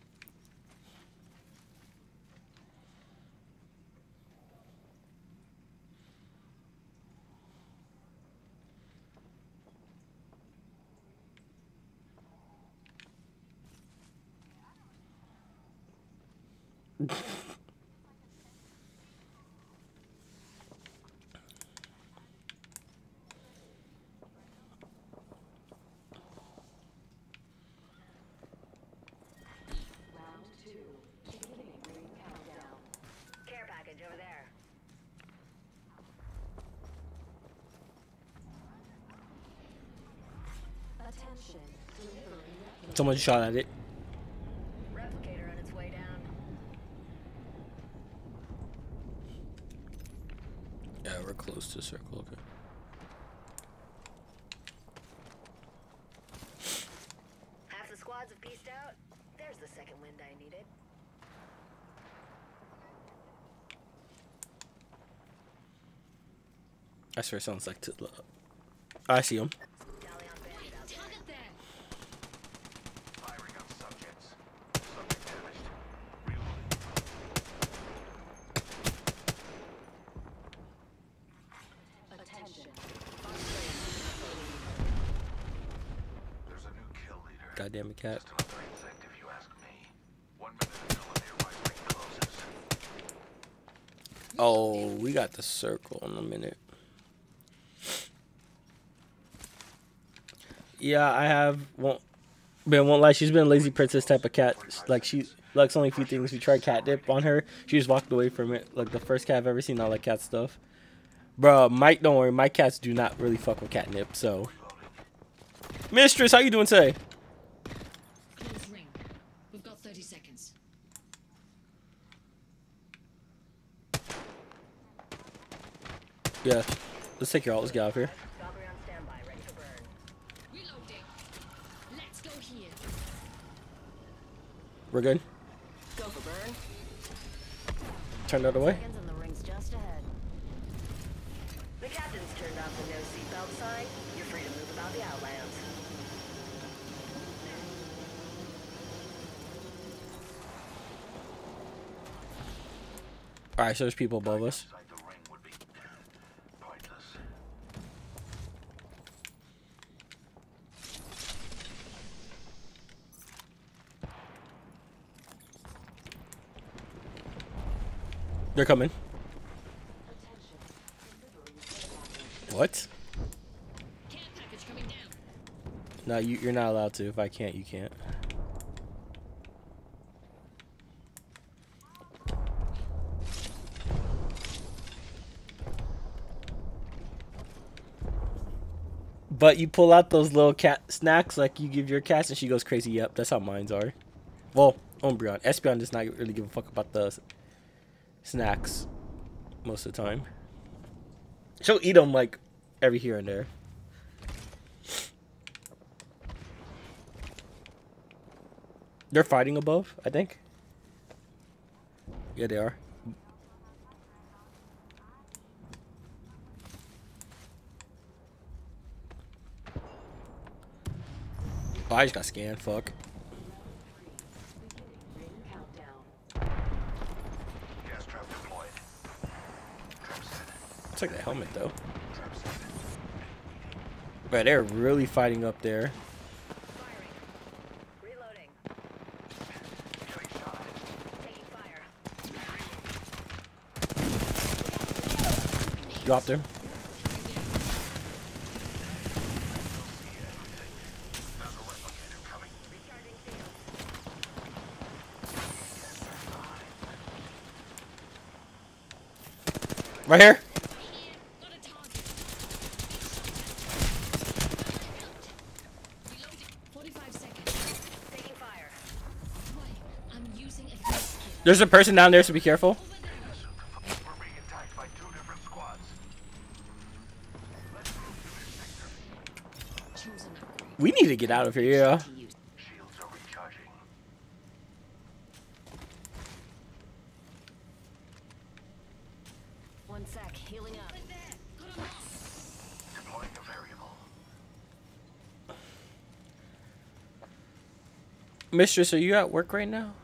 Someone shot at it. Replicator on its way down. Yeah, we're close to circle. Okay. Half the squads have pieced out. There's the second wind I needed. I swear, it sounds like to. I see him. Damn it, cat. Oh, we got the circle in a minute. Yeah, I have won't lie, she's been a lazy princess type of cat. Like she likes only a few things. We tried catnip on her. She just walked away from it. Like the first cat I've ever seen all that cat stuff. Bro, Mike, don't worry, my cats do not really fuck with catnip, so. Mistress, how you doing today? Yeah, let's take your alt. Let's get out of here. We're good. Go for burn. Turn that away. The ring's just ahead. The captain's turned off the no seatbelt sign. You're free to move about the outlands. All right, so there's people above us. They're coming. What? No, you're not allowed to. If I can't, you can't. But you pull out those little cat snacks like you give your cats and she goes crazy. Yep, that's how mines are. Well, Umbreon. Espeon does not really give a fuck about the snacks most of the time. She'll eat them like every here and there. They're fighting above, I think. Yeah, they are. Oh, I just got scanned, fuck. Looks like the helmet though. But they're really fighting up there. Dropped him. Right here. There's a person down there, so be careful. We're being attacked by two different squads. Let's move to this sector. We need to get out of here, yeah. Shields are recharging. One sec, healing up. Deploying a variable. Mistress, are you at work right now?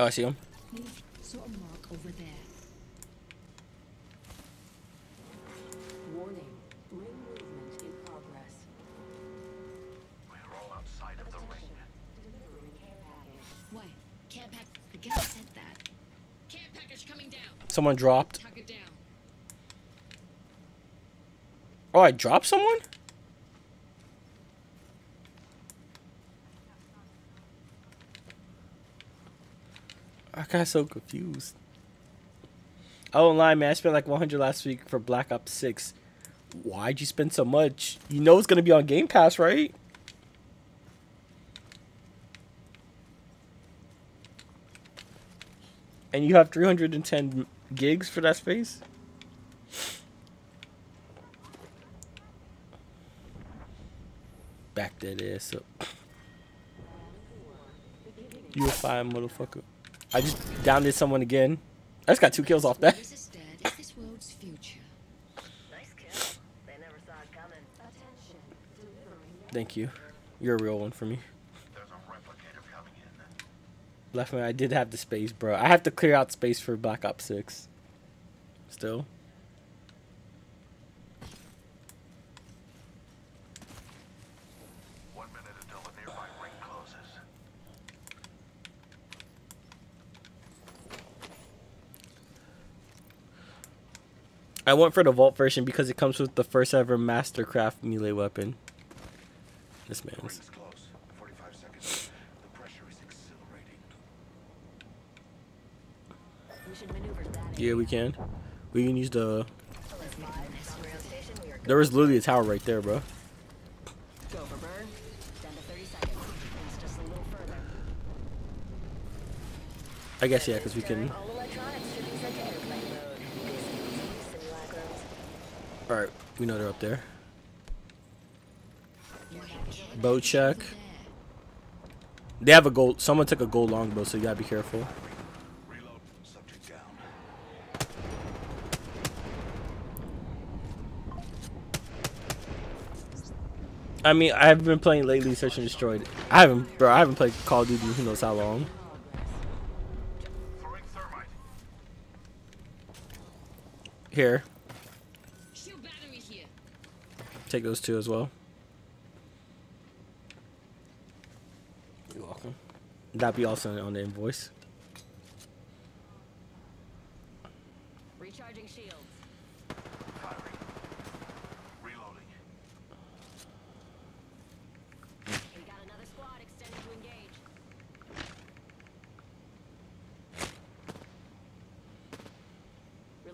Oh, I see him. Saw a mark over there. Warning. Ring movement in progress. We're all outside of the ring. Why? Camp pack. The guy said that. Camp package coming down. Someone dropped. Down. Oh, I dropped someone? I got so confused. I won't lie, man. I spent like 100 last week for Black Ops 6. Why'd you spend so much? You know it's gonna be on Game Pass, right? And you have 310 gigs for that space? Back that ass up. You a fine motherfucker. I just downed someone again. I just got 2 kills off that. Thank you. You're a real one for me. Left me. I did have the space, bro. I have to clear out space for Black Ops 6. Still. I went for the vault version because it comes with the first ever Mastercraft melee weapon. This man's. Yeah, we can. We can use the. There was literally a tower right there, bro. I guess yeah, because we can. Alright, we know they're up there. Bow check. They have a gold. Someone took a gold longbow, so you gotta be careful. I mean, I haven't been playing lately Search and Destroyed. I haven't, bro. I haven't played Call of Duty who knows how long. Here. Take those two as well. You're welcome. That'd be also on the invoice. Recharging shields. Firing. Reloading. We got another squad extended to engage.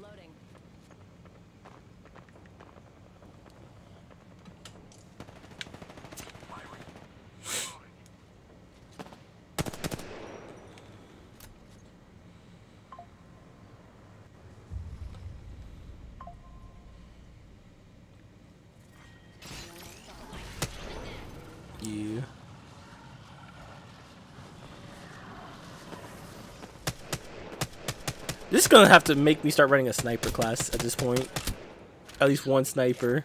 Reloading. you. This is gonna have to make me start running a sniper class at this point. At least one sniper.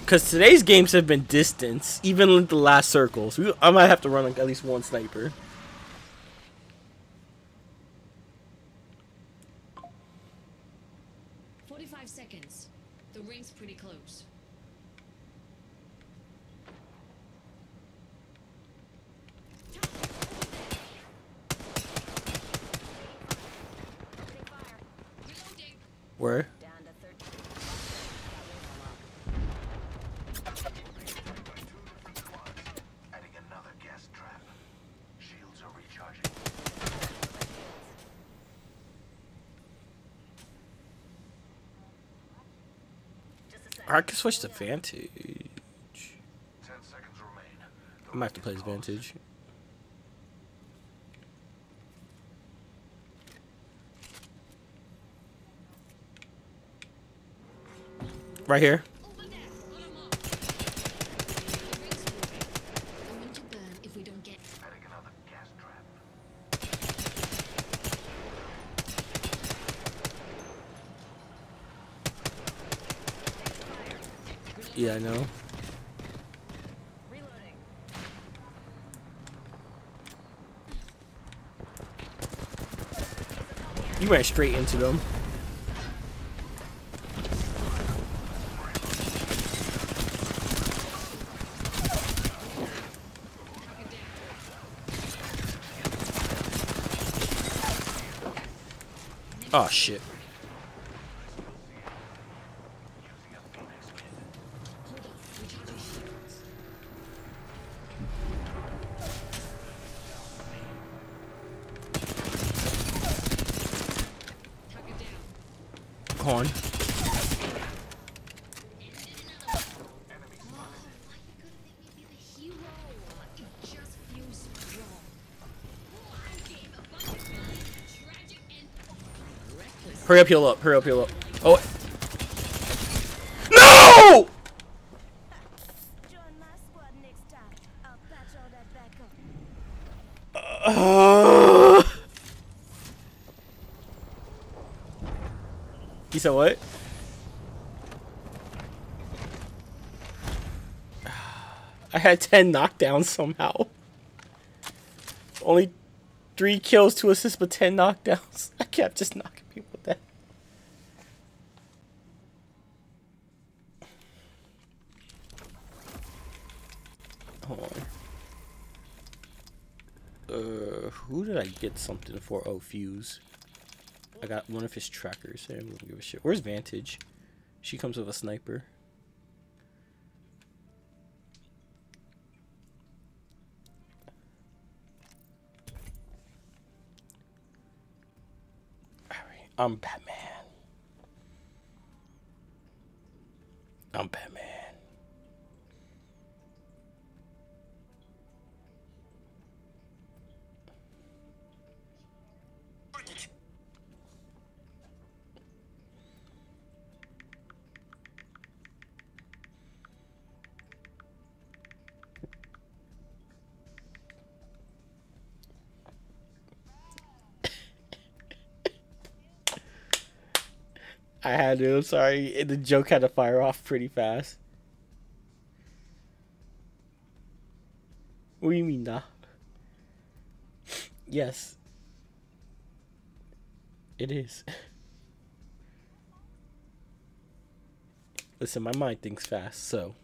Because today's games have been distance, even with the last circle. So I might have to run like at least one sniper. Where? I can switch to Vantage. 10 seconds remain. I might have to play as Vantage. Right here. Yeah, I know. You went straight into them. Oh shit. Corn. Hurry up, heal up, hurry up, heal up. Oh. No! You said what? I had 10 knockdowns somehow. Only 3 kills, 2 assists, but 10 knockdowns. I kept just knocking people with that. Hold on. Who did I get something for? Oh, Fuse. I got one of his trackers. I don't give a shit. Where's Vantage? She comes with a sniper. I'm Batman. I'm Batman. I had to, I'm sorry, the joke had to fire off pretty fast. What do you mean, nah? Yes. It is. Listen, my mind thinks fast, so.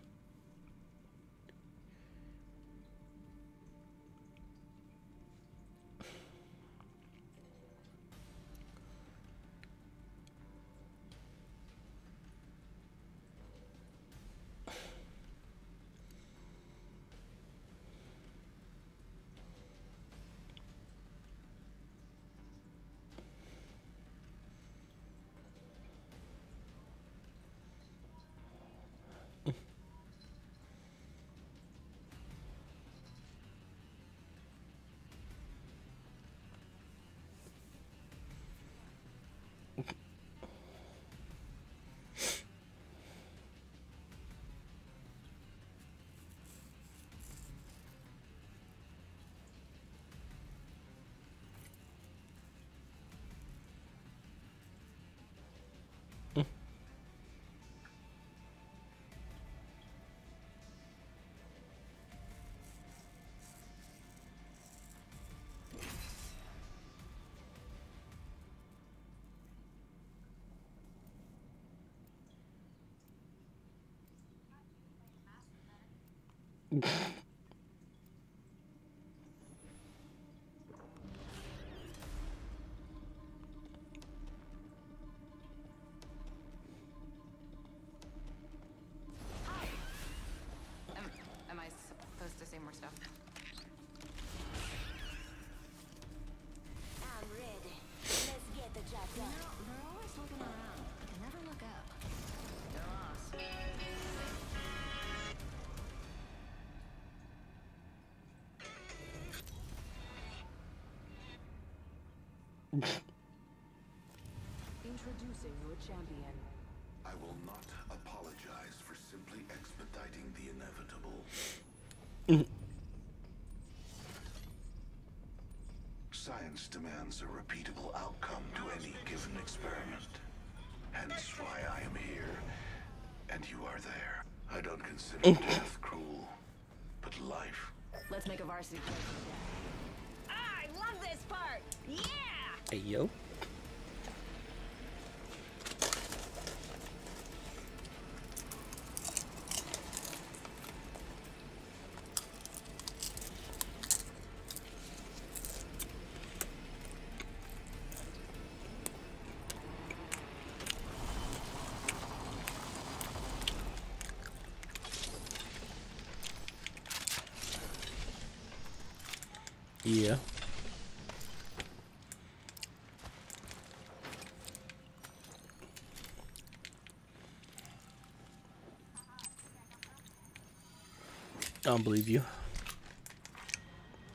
Introducing your champion. I will not apologize for simply expediting the inevitable. Science demands a repeatable outcome to any given experiment. Hence why I am here, and you are there. I don't consider death cruel, but life. Let's make a varsity play. I love this part! Yeah! Hey, yo. Yeah. I don't believe you.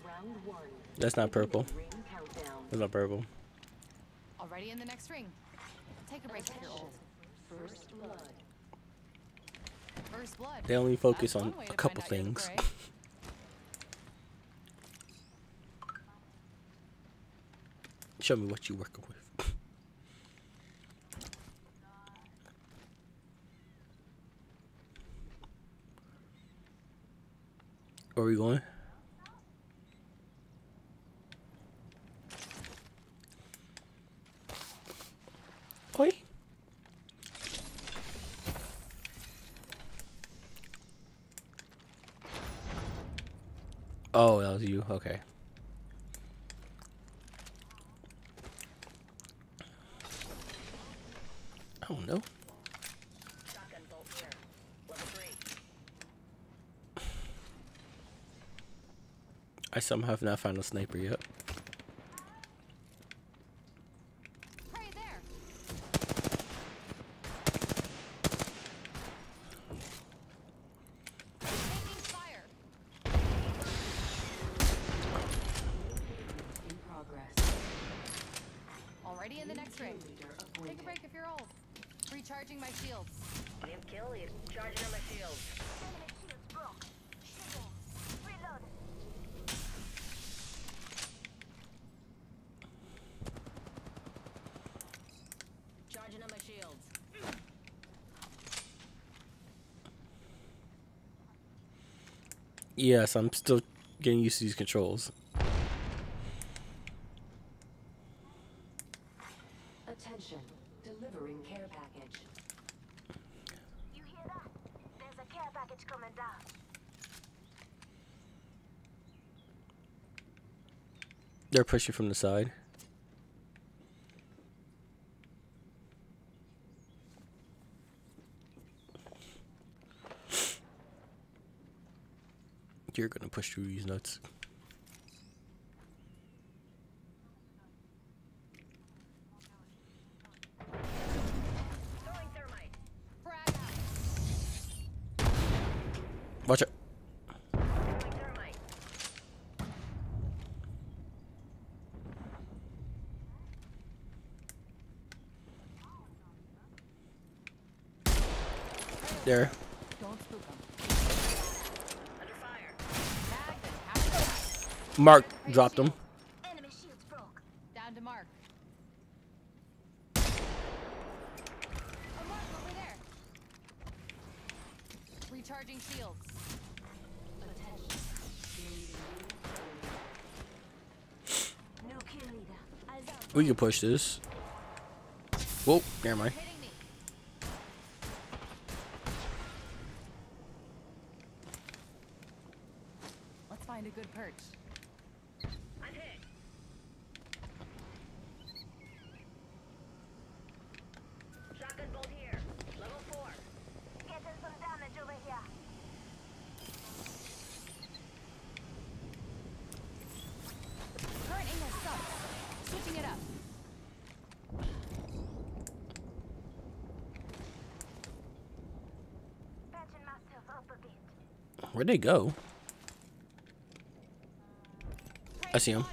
Round one. That's not purple. That's not purple. Already in the next ring. Take a break from your old. First blood. First blood. They only focus on a couple things. Show me what you're working with. Where are we going? Oi. Oh, that was you. Okay. I don't know. I somehow have not found a sniper yet. Right there. Fire. In progress. Already in the next ring. Take a break if you're old. Recharging my shields. I am killed. Charging on my shields. Yes, I'm still getting used to these controls. Attention, delivering care package. You hear that? There's a care package coming down. They're pushing from the side. You're gonna push through these nuts. Watch it. There. Mark dropped him. Enemy shields broke. Down to Mark. Oh, Mark over there. Recharging shields. We can push this. Whoa, never mind. find a good perch. I'm hit. Shotgun bolt here. Level 4. Getting some damage over here. Current angle sucks. Switching it up. Patching myself up a bit. Where'd they go? I see him.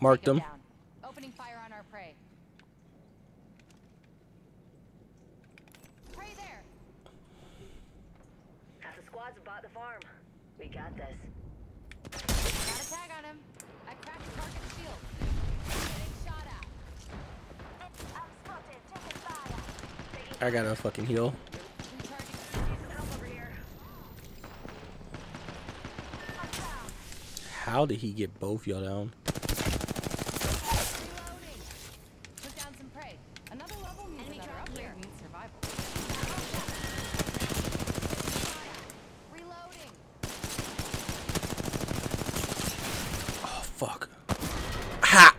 Marked him. Opening fire on our prey. Prey there. Half the squad's bought the farm. We got this. Got a tag on him. I cracked the target shield. Getting shot at. I'm spotted. Taking fire. I got a fucking heal. How did he get both y'all down? Put down some prey. Another level means another upgrade means survival. Reloading. Oh fuck. Ha.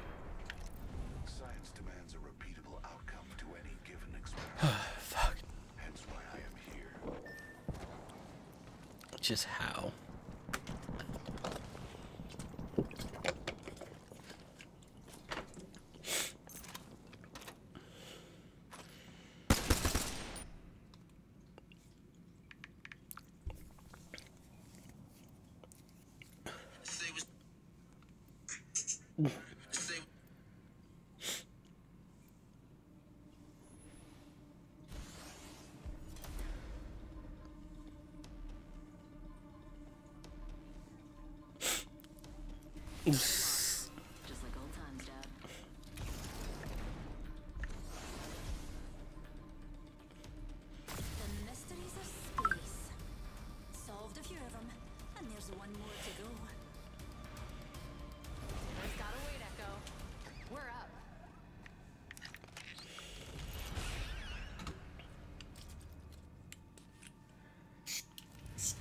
Science demands a repeatable outcome to any given experiment. Fuck. Hence why I am here. Just how? Just like old times, Dad. The mysteries of space. Solved a few of them, and there's one more to go. We've got to wait, Echo. We're up. This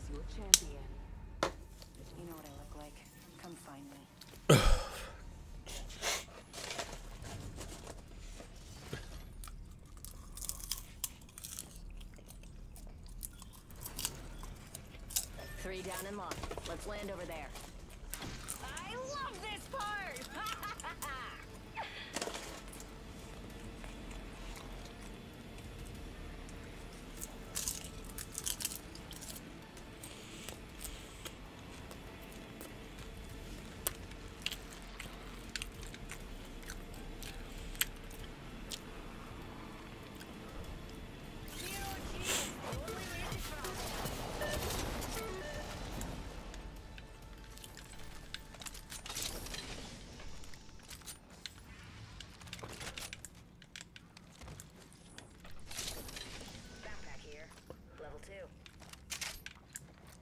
is your champion. You know what I look like. Come find me. Three down and locked. Let's land over there. I love this part.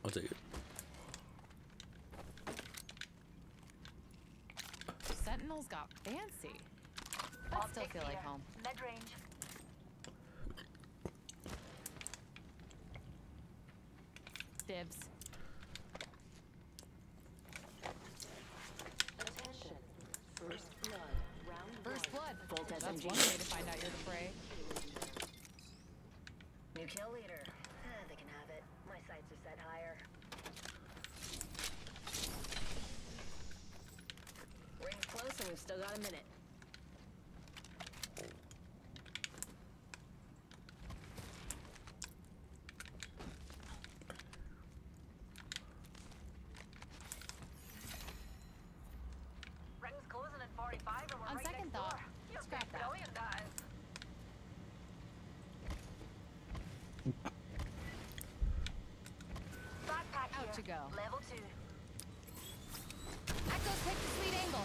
I'll take it. Sentinels got fancy. I still feel like home. Med range. Dibs. Attention. First blood. Round 1. Bolt SMG. That's one way to find out you're the prey. New kill leader. They can have it. My sights are set higher. We're in close and we've still got a minute. Ren's closing at 45 and we're on right second thought. You're scrap that. To go. Level 2. Echo takes the sweet angle.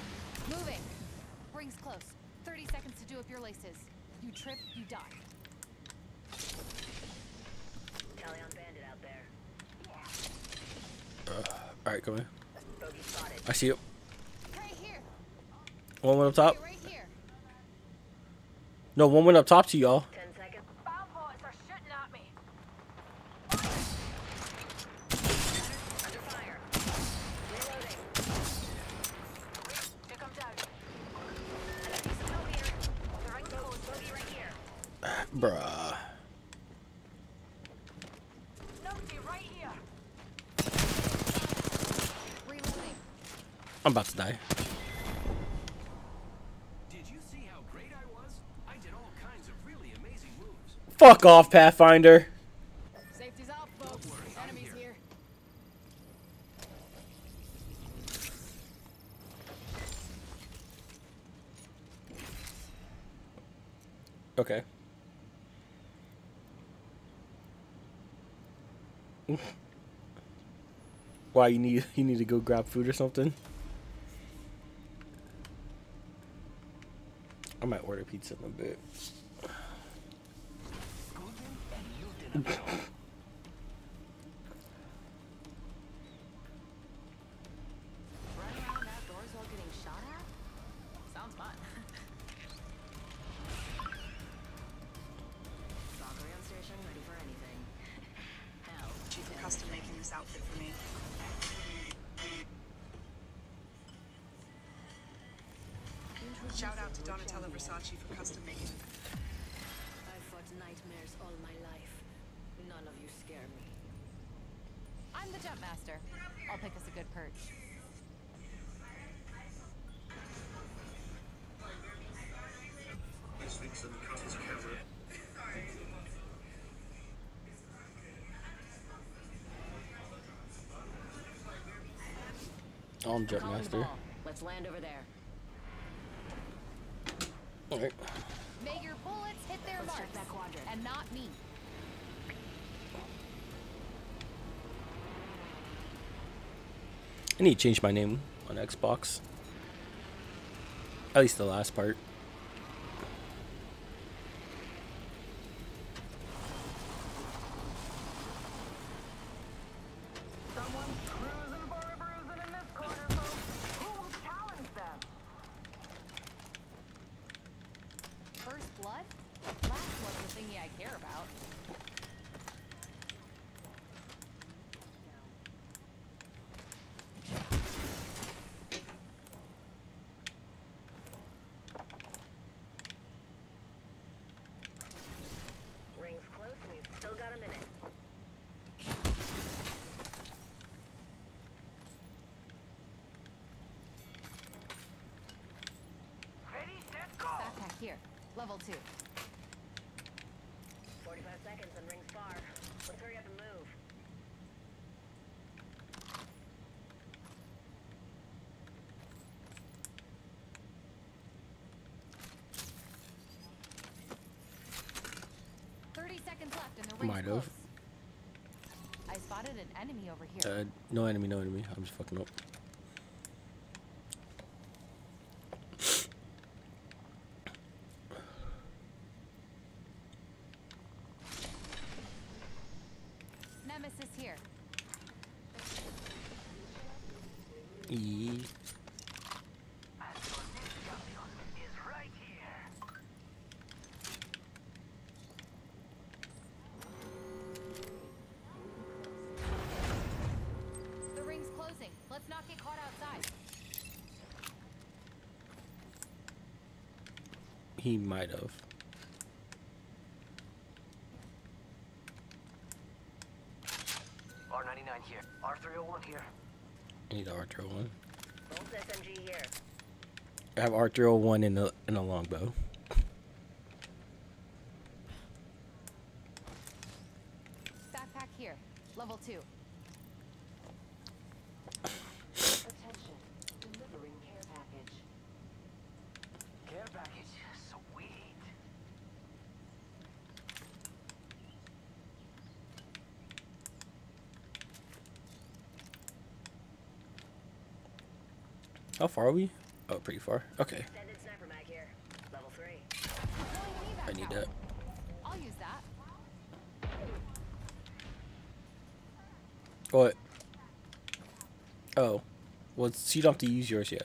Moving. Brings close. 30 seconds to do up your laces. You trip, you die. Tally on bandit out there. Yeah. Alright, come here. I see you. Right here. One up top. Right here. No, one went up top to y'all. 10 seconds. Bow points are shooting at me. Bruh. I'm about to die. Did you see how great I was? I did all kinds of really amazing moves. Fuck off, Pathfinder. Safety's out, folks. Enemies here. Okay. Why you need to go grab food or something? I might order pizza in a bit. I'm Jetmaster. Let's land over there. All right. May your bullets hit their mark, that quadrant, and not me. I need to change my name on Xbox. At least the last part. Level 2. 45 seconds and rings far. Let's hurry up and move. Might have. I spotted an enemy over here. No enemy, no enemy. I'm just fucking up. He might have. R99 here. R301 here. I need R301. Bolt SMG here. I have R301 in a longbow. Backpack here. Level 2. How far are we? Oh, pretty far. Okay. I need that. I'll use that. What? Oh. Well, you don't have to use yours yet.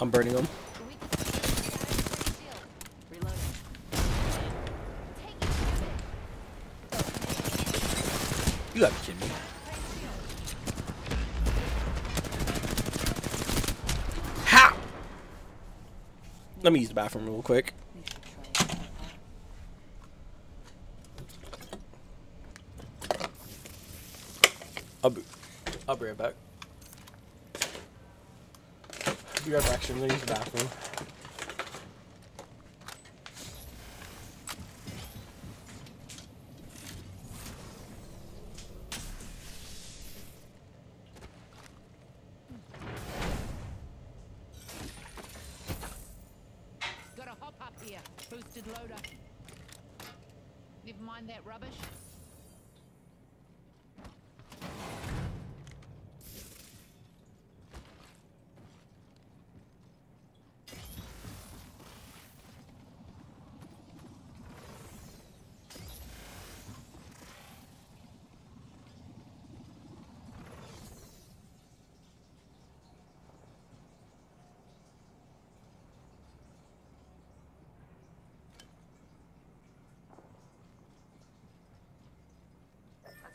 I'm burning them. You gotta be kidding me. Let me use the bathroom real quick. I'll be right back. I'll be right back. Let me use the bathroom.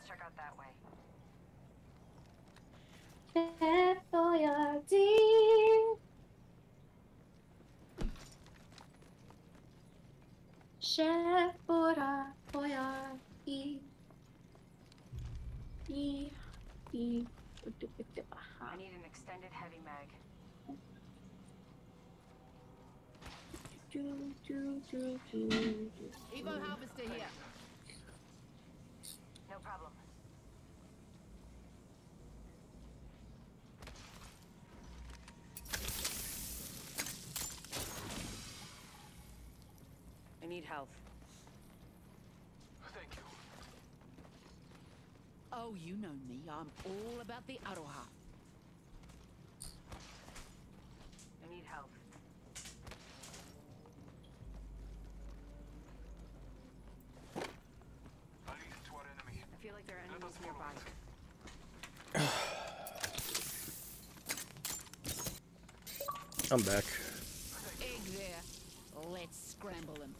Check out that way. For your deed. Chef for your deed. I need an extended heavy mag. Evo harvester here. No problem. I need health. Thank you. Oh, you know me. I'm all about the aroha. I need health. I'm back. Egg there. Let's scramble him.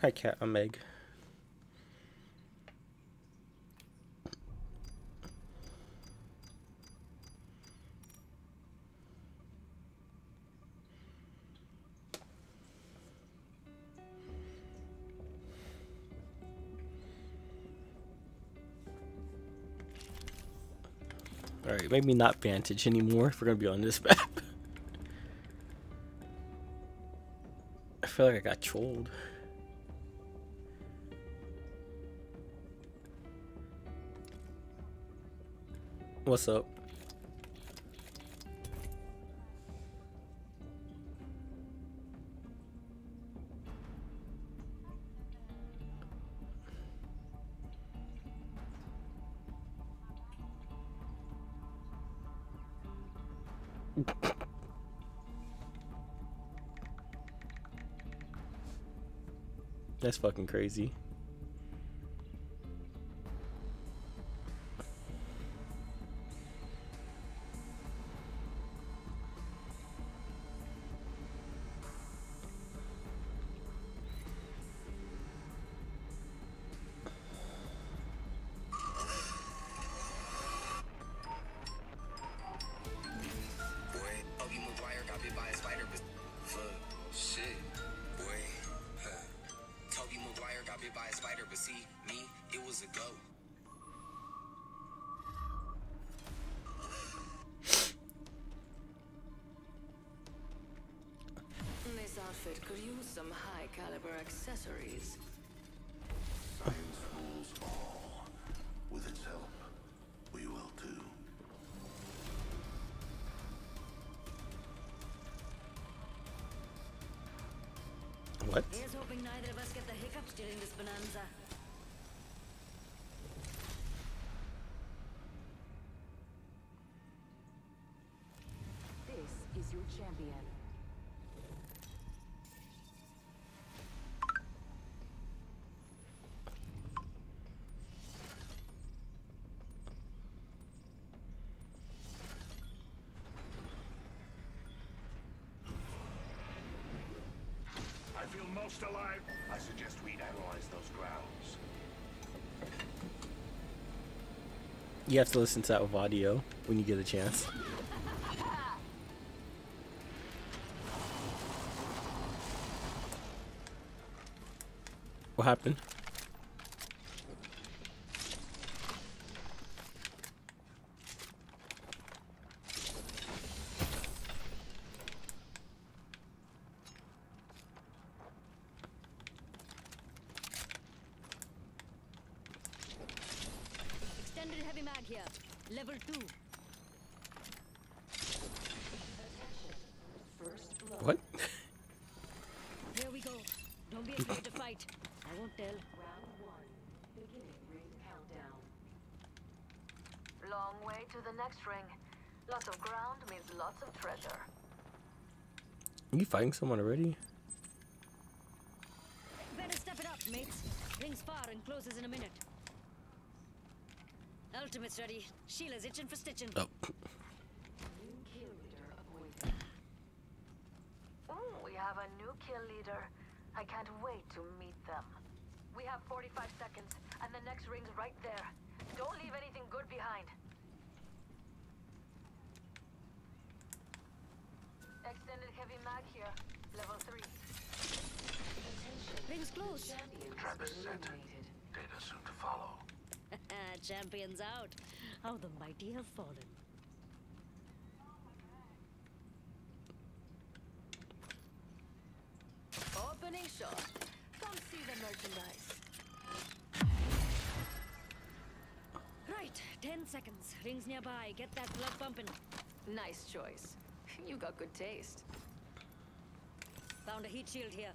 Hi, cat. I'm Egg. Alright, maybe not Vantage anymore if we're gonna be on this map. I feel like I got trolled. What's up? That's fucking crazy. What? Here's hoping neither of us get the hiccups during this bonanza. This is your champion. Alive, I suggest we analyze those grounds. You have to listen to that with audio when you get a chance. What happened? Fighting someone already? Better step it up, mates. Rings far and closes in a minute. Ultimate's ready. Sheila's itching for stitching. Oh. New kill leader appointed. Ooh, we have a new kill leader. I can't wait to meet them. We have 45 seconds, and the next ring's right there. Don't leave anything good behind. Extended heavy mag here, level 3. Attention. Rings close. Trap is set. Data soon to follow. Champions out. How the mighty have fallen. Opening shop. Come see the merchandise. Right, 10 seconds. Rings nearby. Get that blood pumping. Nice choice. You got good taste. Found a heat shield here.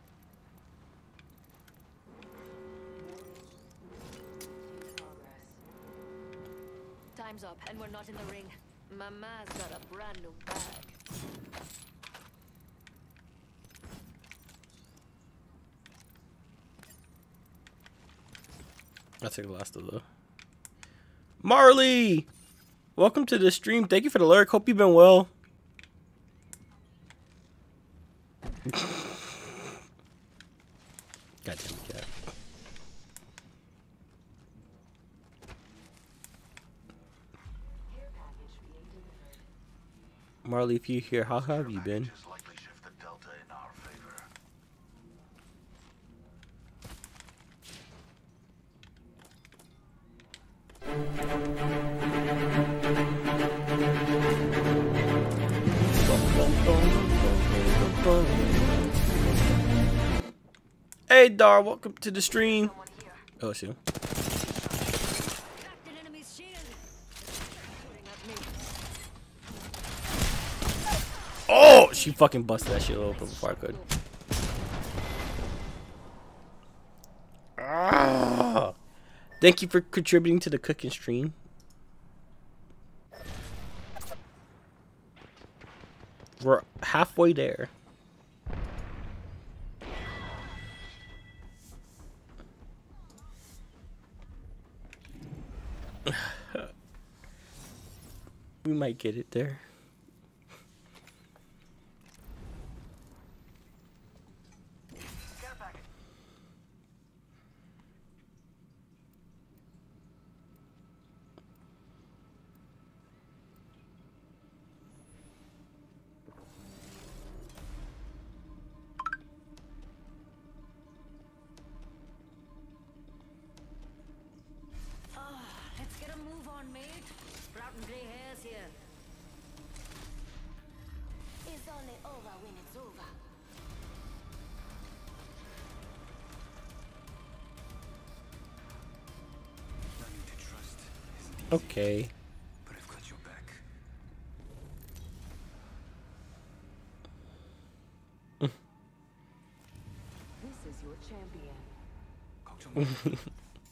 Time's up, and we're not in the ring. Mama's got a brand new bag. I'll take the last of the Marley! Welcome to the stream. Thank you for the lurk. Hope you've been well. Goddamn cat. Marley, if you hear, how have you been? Hey Dar, welcome to the stream. Oh, it's you. Oh, she fucking busted that shit open before I could. Ah. Thank you for contributing to the cooking stream. We're halfway there. We might get it there. Okay. But I've got your back. This is your champion.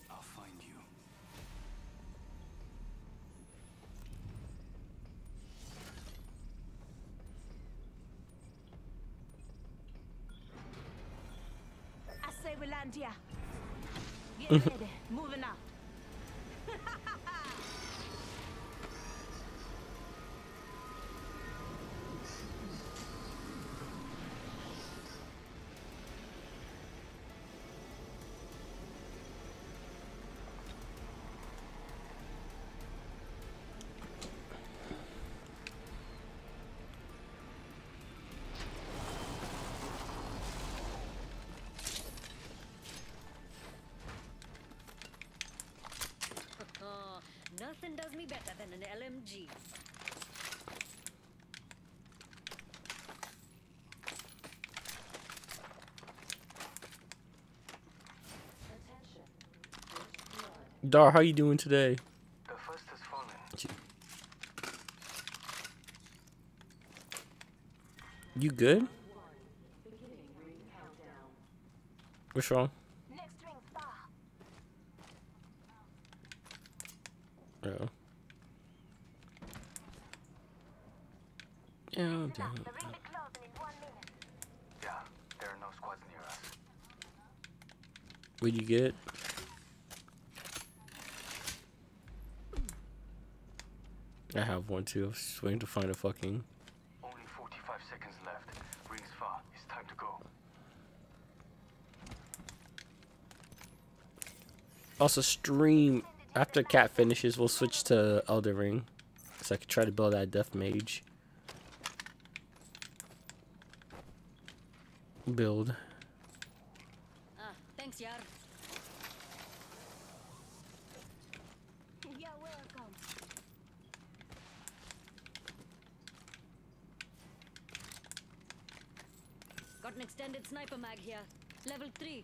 I'll find you. I say we land here. Get ready. Moving out. me better than an LMG. Dar, how you doing today? The first has fallen. You good? What's wrong? Uh-oh. Yeah, damn. Yeah, there are no squads near us. What'd you get? I have one too. I was just waiting to find a fucking. Only 45 seconds left. Rings far. It's time to go. Also, stream after Cat finishes, we'll switch to Elden Ring, so I can try to build that Death Mage build. Thanks, Yar. Got an extended sniper mag here. Level 3.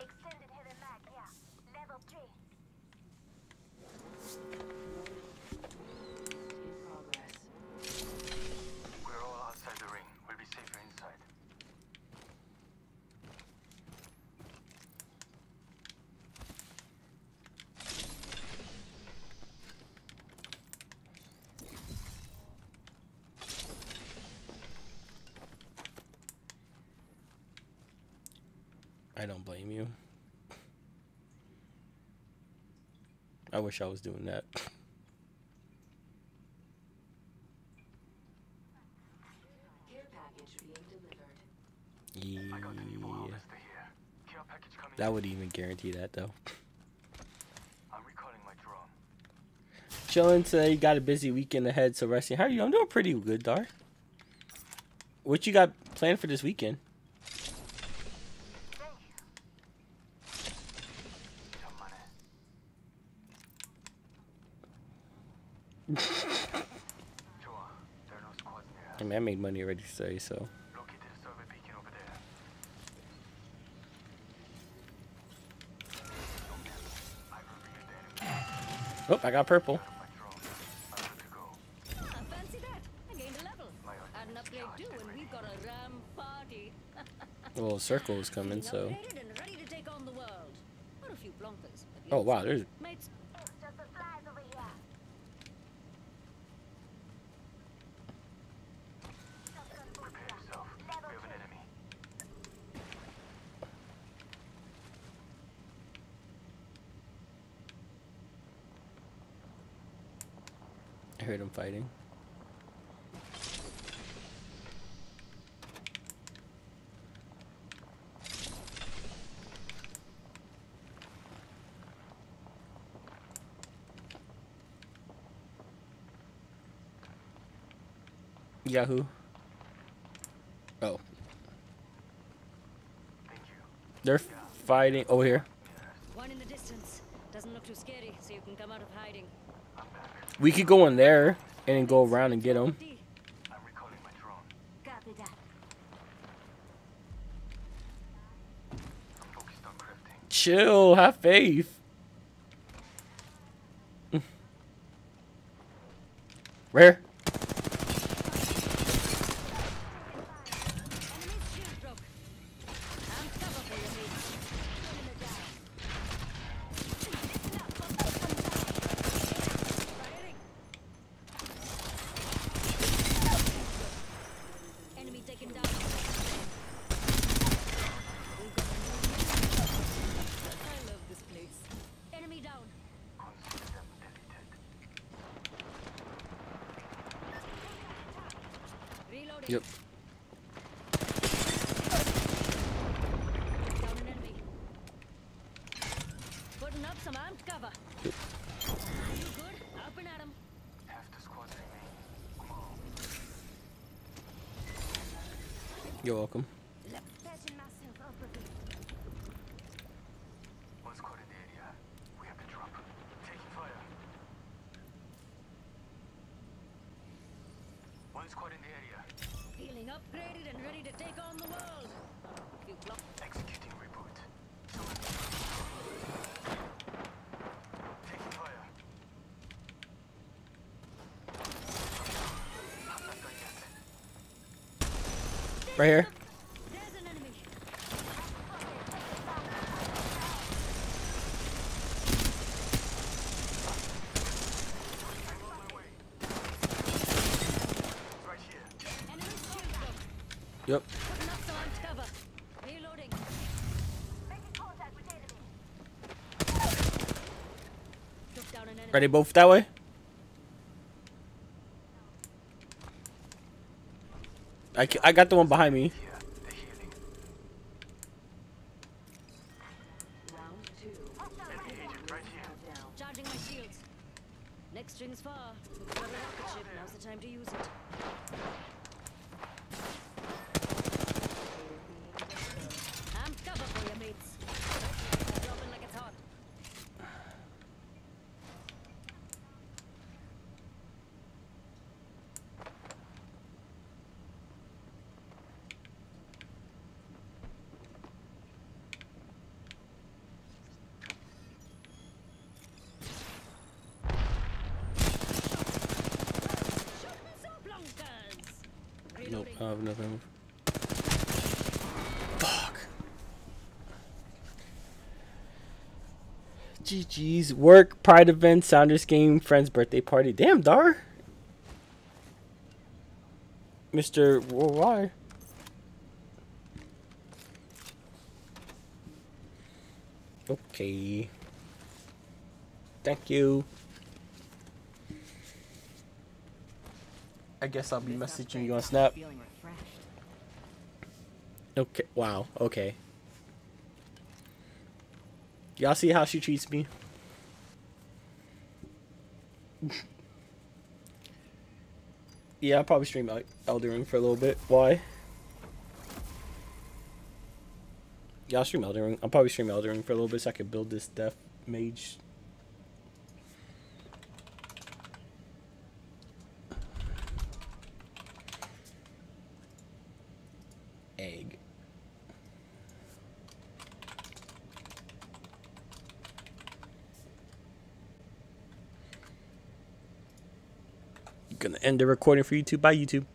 Extended heavy mag here. Level 3. We're all outside the ring. We'll be safer inside. I don't blame you. I wish I was doing that. Care package being delivered. Yeah. I got an evil harvester here. Care package coming. That would even guarantee that though. I'm recalling my drone. Chilling today, you got a busy weekend ahead, so resting. How are you? I'm doing pretty good, Dar. What you got planned for this weekend? I mean, I made money already today, so. Oh, I got purple. Fancy that. I gained a level. Had an upgrade too, and we got a ram party. Well, circle is coming, so. Oh, wow, there's. I heard him fighting. Yahoo. Oh. They're fighting over here. One in the distance. Doesn't look too scary, so you can come out of hiding. We could go in there and then go around and get him. I'm recalling my drone. Copy that. I'm focused on crafting. Chill, have faith. Rare. Yep. Putting up some armed cover. You good? Up and at him. Half the squad's remaining. You're welcome. Drone squad in the area. Feeling upgraded and ready to take on the world. Executing reboot. Taking fire. I'm not going yet. Right here. Yep. Reloading. Making contact with enemy. Took down an enemy. Ready both that way? I got the one behind me. Nope, I have nothing. Fuck. GG's. Work, pride event, Sounders game, friend's birthday party. Damn, Dar. Mr. Worldwide. Okay. Thank you. I guess I'll be messaging you on Snap. Okay. Wow. Okay. Y'all see how she treats me? Yeah, I'll probably stream Elden Ring for a little bit. Why? Yeah, I'll stream Elden Ring. I'll probably stream Elden Ring for a little bit so I can build this death mage. End the recording for YouTube. Bye, YouTube.